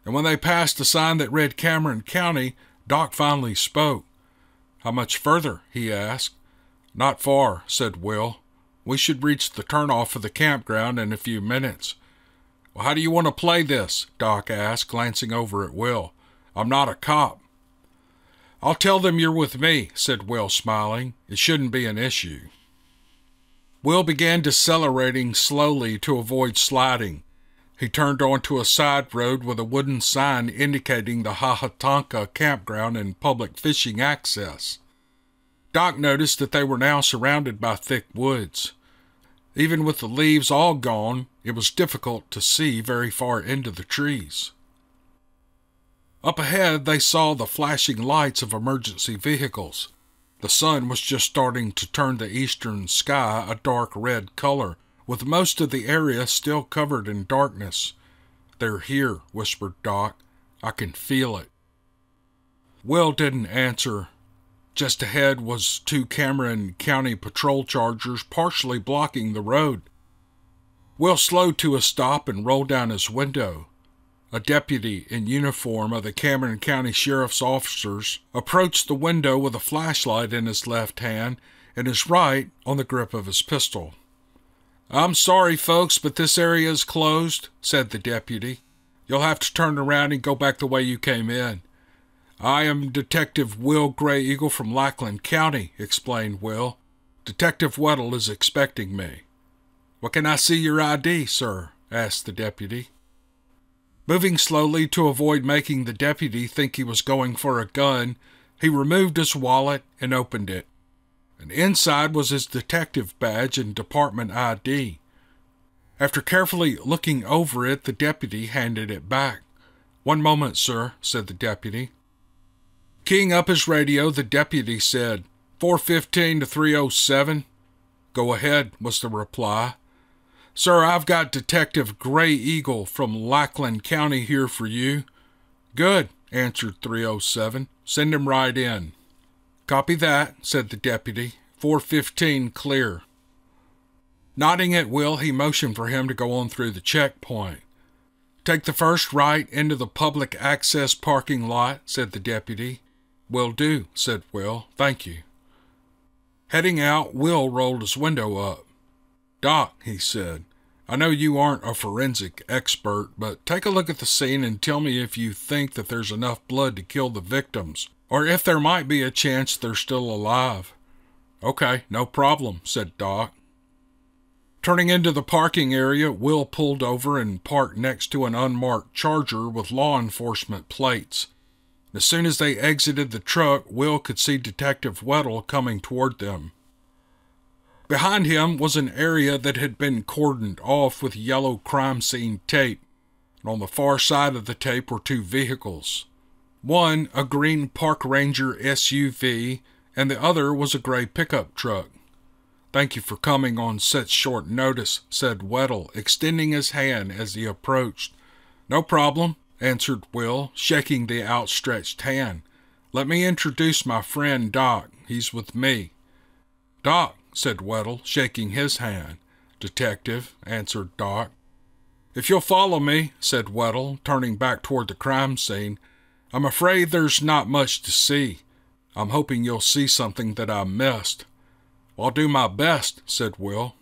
and when they passed a sign that read Cameron County, Doc finally spoke. "How much further?" he asked. "Not far," said Will. "We should reach the turnoff for the campground in a few minutes." "Well, how do you want to play this?" Doc asked, glancing over at Will. "I'm not a cop." "I'll tell them you're with me," said Will, smiling. "It shouldn't be an issue." Will began decelerating slowly to avoid sliding. He turned onto a side road with a wooden sign indicating the Ha Ha Tonka campground and public fishing access. Doc noticed that they were now surrounded by thick woods. Even with the leaves all gone, it was difficult to see very far into the trees. Up ahead, they saw the flashing lights of emergency vehicles. The sun was just starting to turn the eastern sky a dark red color, with most of the area still covered in darkness. "They're here," whispered Doc. "I can feel it." Will didn't answer. Just ahead was two Cameron County patrol chargers partially blocking the road. Will slowed to a stop and rolled down his window. A deputy in uniform of the Cameron County Sheriff's officers approached the window with a flashlight in his left hand and his right on the grip of his pistol. "I'm sorry, folks, but this area is closed," said the deputy. "You'll have to turn around and go back the way you came in." "I am Detective Will Gray Eagle from Lackland County," explained Will. "Detective Weddle is expecting me." "Well, can I see your ID, sir?" asked the deputy. Moving slowly to avoid making the deputy think he was going for a gun, he removed his wallet and opened it. and inside was his detective badge and department ID. After carefully looking over it, the deputy handed it back. "One moment, sir," said the deputy. Keying up his radio, the deputy said, 415 to 307. "Go ahead," was the reply. "Sir, I've got Detective Gray Eagle from Lackland County here for you." "Good," answered 307. "Send him right in." "Copy that," said the deputy. 415 clear. Nodding at will, he motioned for him to go on through the checkpoint. "Take the first right into the public access parking lot," said the deputy. "Will do," said Will. "Thank you." Heading out, Will rolled his window up. "Doc," he said, "I know you aren't a forensic expert, but take a look at the scene and tell me if you think that there's enough blood to kill the victims, or if there might be a chance they're still alive." "Okay, no problem," said Doc. Turning into the parking area, Will pulled over and parked next to an unmarked Charger with law enforcement plates. As soon as they exited the truck, Will could see Detective Weddle coming toward them. Behind him was an area that had been cordoned off with yellow crime scene tape, and on the far side of the tape were two vehicles. One, a green park ranger SUV, and the other was a gray pickup truck. "Thank you for coming on such short notice," said Weddle, extending his hand as he approached. "No problem," answered Will, shaking the outstretched hand. "Let me introduce my friend Doc. He's with me." "Doc," said Weddle, shaking his hand. "Detective," answered Doc. "If you'll follow me," said Weddle, turning back toward the crime scene, "I'm afraid there's not much to see. I'm hoping you'll see something that I missed." "I'll do my best," said Will.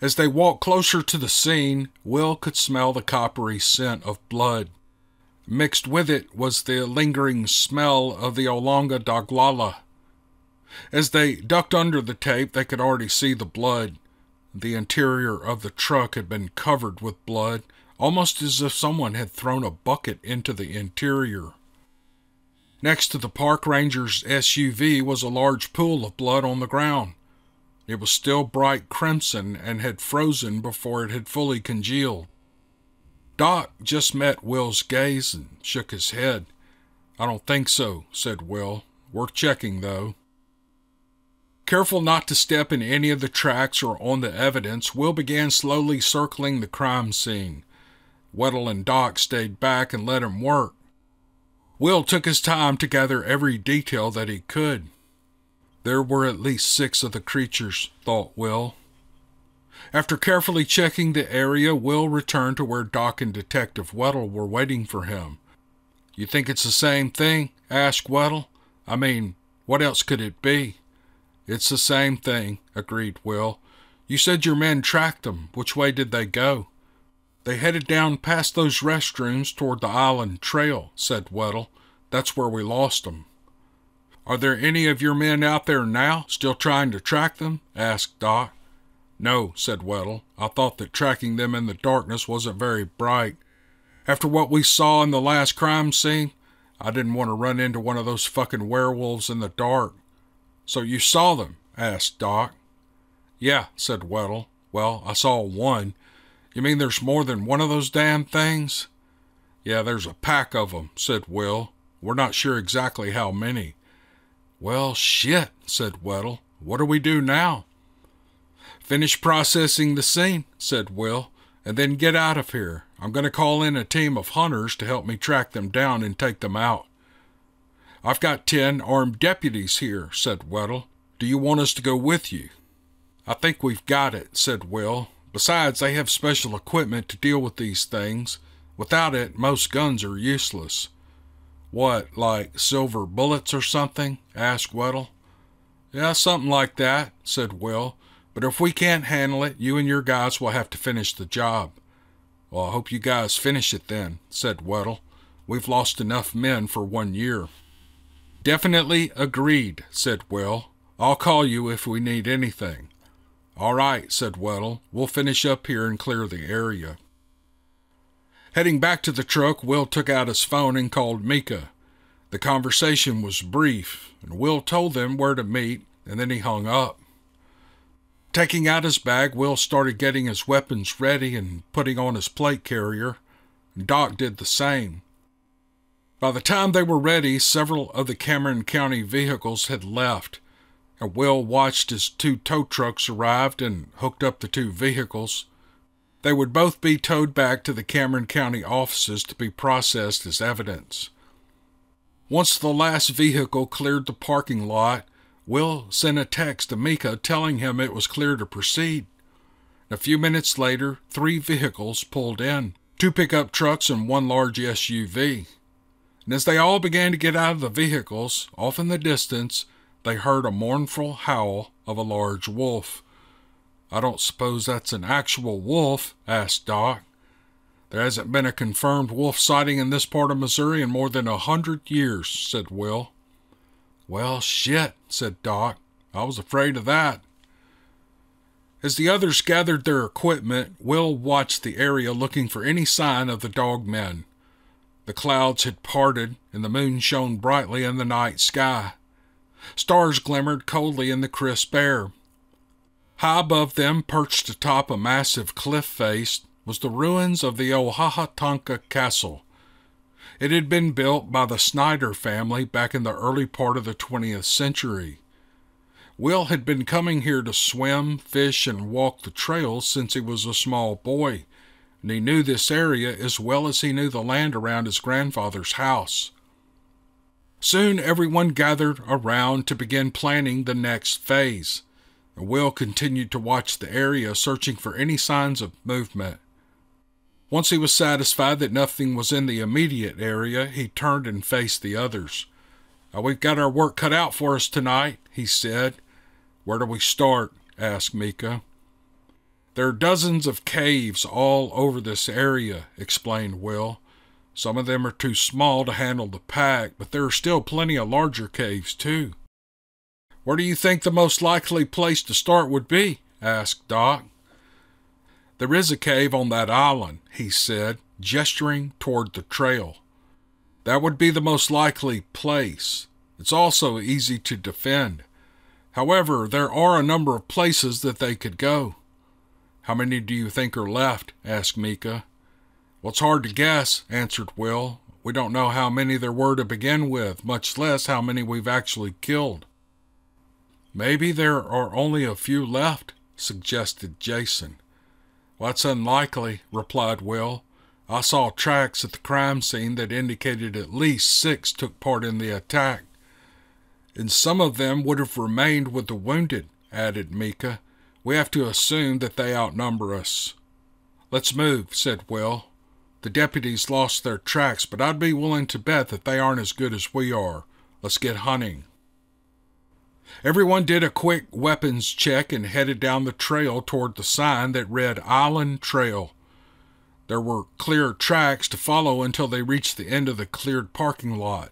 As they walked closer to the scene, Will could smell the coppery scent of blood. Mixed with it was the lingering smell of the Alaŋga Daglala. As they ducked under the tape, they could already see the blood. The interior of the truck had been covered with blood, almost as if someone had thrown a bucket into the interior. Next to the park ranger's SUV was a large pool of blood on the ground. It was still bright crimson and had frozen before it had fully congealed. Doc just met Will's gaze and shook his head. "I don't think so," said Will. "Worth checking, though." Careful not to step in any of the tracks or on the evidence, Will began slowly circling the crime scene. Weddle and Doc stayed back and let him work. Will took his time to gather every detail that he could. There were at least 6 of the creatures, thought Will. After carefully checking the area, Will returned to where Doc and Detective Weddle were waiting for him. "You think it's the same thing?" asked Weddle. "I mean, what else could it be?" "It's the same thing," agreed Will. "You said your men tracked them. Which way did they go?" "They headed down past those restrooms toward the island trail," said Weddle. "That's where we lost them." "Are there any of your men out there now, still trying to track them?" asked Doc. "No," said Weddle. "I thought that tracking them in the darkness wasn't very bright. After what we saw in the last crime scene, I didn't want to run into one of those fucking werewolves in the dark." "So you saw them?" asked Doc. "Yeah," said Weddle. "Well, I saw one." "You mean there's more than one of those damn things?" "Yeah, there's a pack of them," said Will. "We're not sure exactly how many." "Well, shit," said Weddle. "What do we do now?" "Finish processing the scene," said Will, "and then get out of here. I'm going to call in a team of hunters to help me track them down and take them out." "I've got 10 armed deputies here," said Weddle. "Do you want us to go with you?" "I think we've got it," said Will. "Besides, they have special equipment to deal with these things. Without it, most guns are useless." "What, like silver bullets or something?" asked Weddle. "Yeah, something like that," said Will. "But if we can't handle it, you and your guys will have to finish the job." "Well, I hope you guys finish it then," said Weddle. "We've lost enough men for 1 year." "Definitely agreed," said Will. "I'll call you if we need anything." "All right," said Weddle. "We'll finish up here and clear the area." Heading back to the truck, Will took out his phone and called Mika. The conversation was brief, and Will told them where to meet and then he hung up. Taking out his bag, Will started getting his weapons ready and putting on his plate carrier, and Doc did the same. By the time they were ready, several of the Cameron County vehicles had left, and Will watched as two tow trucks arrived and hooked up the two vehicles. They would both be towed back to the Cameron County offices to be processed as evidence. Once the last vehicle cleared the parking lot, Will sent a text to Mika telling him it was clear to proceed. A few minutes later, three vehicles pulled in, two pickup trucks and one large SUV. And as they all began to get out of the vehicles, off in the distance, they heard a mournful howl of a large wolf. "I don't suppose that's an actual wolf?" asked Doc. "There hasn't been a confirmed wolf sighting in this part of Missouri in more than 100 years, said Will. "Well, shit," said Doc. "I was afraid of that." As the others gathered their equipment, Will watched the area looking for any sign of the dogmen. The clouds had parted, and the moon shone brightly in the night sky. Stars glimmered coldly in the crisp air. High above them, perched atop a massive cliff face, was the ruins of the old Ha Ha Tonka Castle. It had been built by the Snyder family back in the early part of the 20th century. Will had been coming here to swim, fish, and walk the trails since he was a small boy, and he knew this area as well as he knew the land around his grandfather's house. Soon everyone gathered around to begin planning the next phase, and Will continued to watch the area, searching for any signs of movement. Once he was satisfied that nothing was in the immediate area, he turned and faced the others. "We've got our work cut out for us tonight," he said. "Where do we start?" asked Mika. "There are dozens of caves all over this area," explained Will. "Some of them are too small to handle the pack, but there are still plenty of larger caves, too." "Where do you think the most likely place to start would be?" asked Doc. "There is a cave on that island," he said, gesturing toward the trail. "That would be the most likely place. It's also easy to defend. However, there are a number of places that they could go." "How many do you think are left?" asked Mika. "Well, it's hard to guess," answered Will. "We don't know how many there were to begin with, much less how many we've actually killed." "Maybe there are only a few left," suggested Jason. "Well, that's unlikely," replied Will. "I saw tracks at the crime scene that indicated at least 6 took part in the attack. And some of them would have remained with the wounded," added Mika. "We have to assume that they outnumber us." "Let's move," said Will. "The deputies lost their tracks, but I'd be willing to bet that they aren't as good as we are. Let's get hunting." Everyone did a quick weapons check and headed down the trail toward the sign that read Island Trail. There were clear tracks to follow until they reached the end of the cleared parking lot.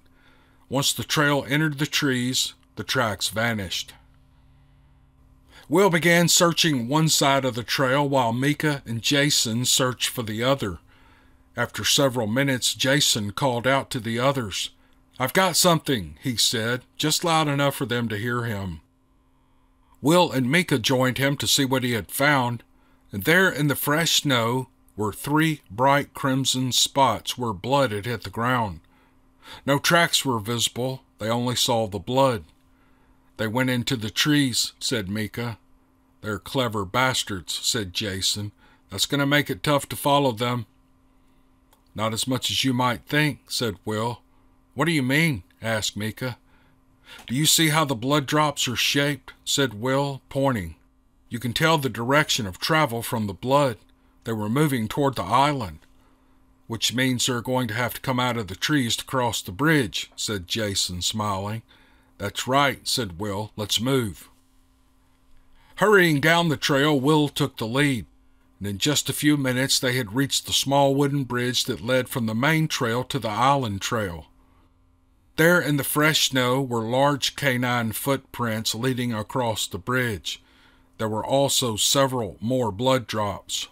Once the trail entered the trees, the tracks vanished. Will began searching one side of the trail while Mika and Jason searched for the other. After several minutes, Jason called out to the others. "I've got something," he said, just loud enough for them to hear him. Will and Mika joined him to see what he had found, and there in the fresh snow were 3 bright crimson spots where blood had hit the ground. No tracks were visible, they only saw the blood. "They went into the trees," said Mika. "They're clever bastards," said Jason. "That's going to make it tough to follow them." "Not as much as you might think," said Will. "What do you mean?" asked Mika. "Do you see how the blood drops are shaped?" said Will, pointing. "You can tell the direction of travel from the blood. They were moving toward the island." "Which means they're going to have to come out of the trees to cross the bridge," said Jason, smiling. "That's right," said Will. "Let's move." Hurrying down the trail, Will took the lead, and in just a few minutes they had reached the small wooden bridge that led from the main trail to the island trail. There in the fresh snow were large canine footprints leading across the bridge. There were also several more blood drops.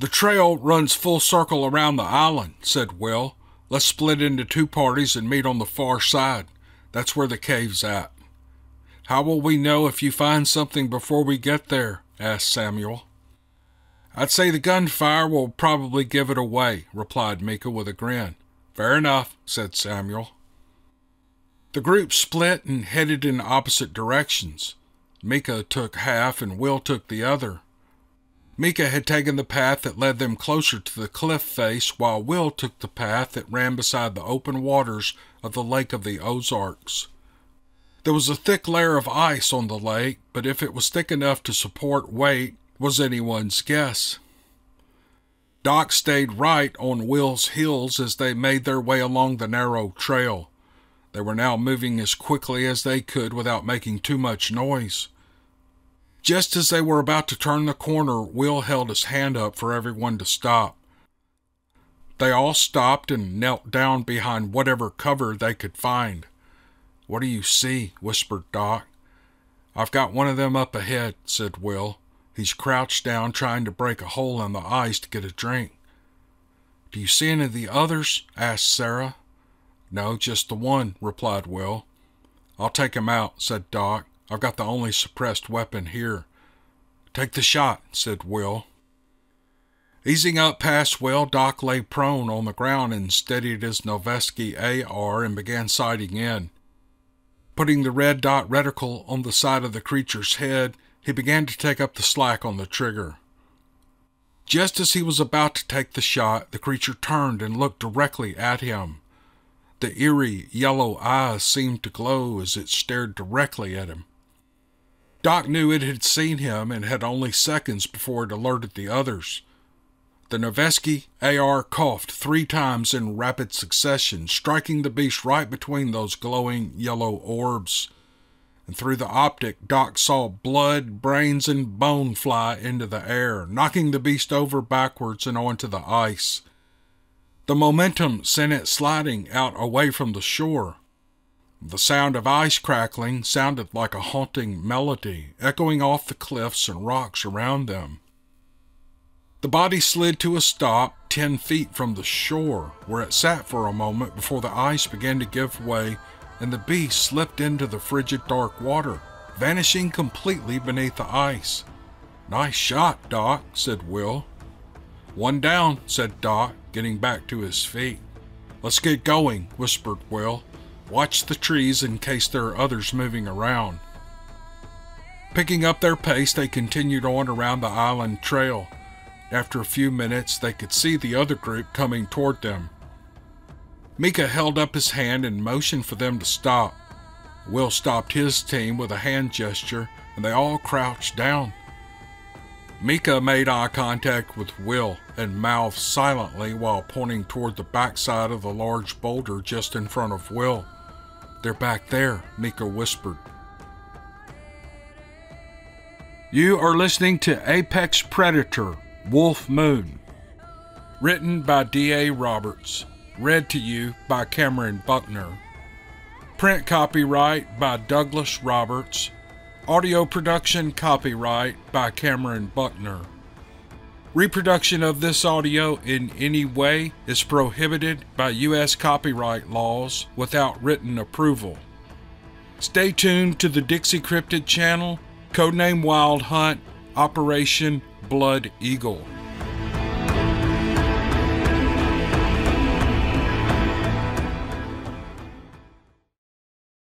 "The trail runs full circle around the island," said Will. "Let's split into 2 parties and meet on the far side. That's where the cave's at." How will we know if you find something before we get there? Asked Samuel. I'd say the gunfire will probably give it away, replied Mika with a grin. Fair enough, said Samuel. The group split and headed in opposite directions. Mika took half and Will took the other. Mika had taken the path that led them closer to the cliff face, while Will took the path that ran beside the open waters of the Lake of the Ozarks. There was a thick layer of ice on the lake, but if it was thick enough to support weight was anyone's guess. Doc stayed right on Will's heels as they made their way along the narrow trail. They were now moving as quickly as they could without making too much noise. Just as they were about to turn the corner, Will held his hand up for everyone to stop. They all stopped and knelt down behind whatever cover they could find. "What do you see?" whispered Doc. "I've got one of them up ahead," said Will. "He's crouched down trying to break a hole in the ice to get a drink." "Do you see any of the others?" asked Sarah. "No, just the one," replied Will. "I'll take him out," said Doc. "I've got the only suppressed weapon here." "Take the shot," said Will. Easing up past Will, Doc lay prone on the ground and steadied his Noveske AR and began sighting in. Putting the red dot reticle on the side of the creature's head, he began to take up the slack on the trigger. Just as he was about to take the shot, the creature turned and looked directly at him. The eerie yellow eyes seemed to glow as it stared directly at him. Doc knew it had seen him and had only seconds before it alerted the others. The Noveske AR coughed 3 times in rapid succession, striking the beast right between those glowing yellow orbs. And through the optic, Doc saw blood, brains, and bone fly into the air, knocking the beast over backwards and onto the ice. The momentum sent it sliding out away from the shore. The sound of ice crackling sounded like a haunting melody, echoing off the cliffs and rocks around them. The body slid to a stop 10 feet from the shore, where it sat for a moment before the ice began to give way and the beast slipped into the frigid dark water, vanishing completely beneath the ice. "Nice shot, Doc," said Will. "One down," said Doc, getting back to his feet. "Let's get going," whispered Will. "Watch the trees in case there are others moving around." Picking up their pace, they continued on around the island trail. After a few minutes, they could see the other group coming toward them. Mika held up his hand and motioned for them to stop. Will stopped his team with a hand gesture, and they all crouched down. Mika made eye contact with Will and mouthed silently while pointing toward the backside of the large boulder just in front of Will. "They're back there," Mika whispered. You are listening to Apex Predator, Wolf Moon. Written by D.A. Roberts. Read to you by Cameron Buckner. Print copyright by Douglas Roberts. Audio production copyright by Cameron Buckner. Reproduction of this audio in any way is prohibited by U.S. copyright laws without written approval. Stay tuned to the Dixie Cryptid Channel, Codename Wild Hunt, Operation Blood Eagle.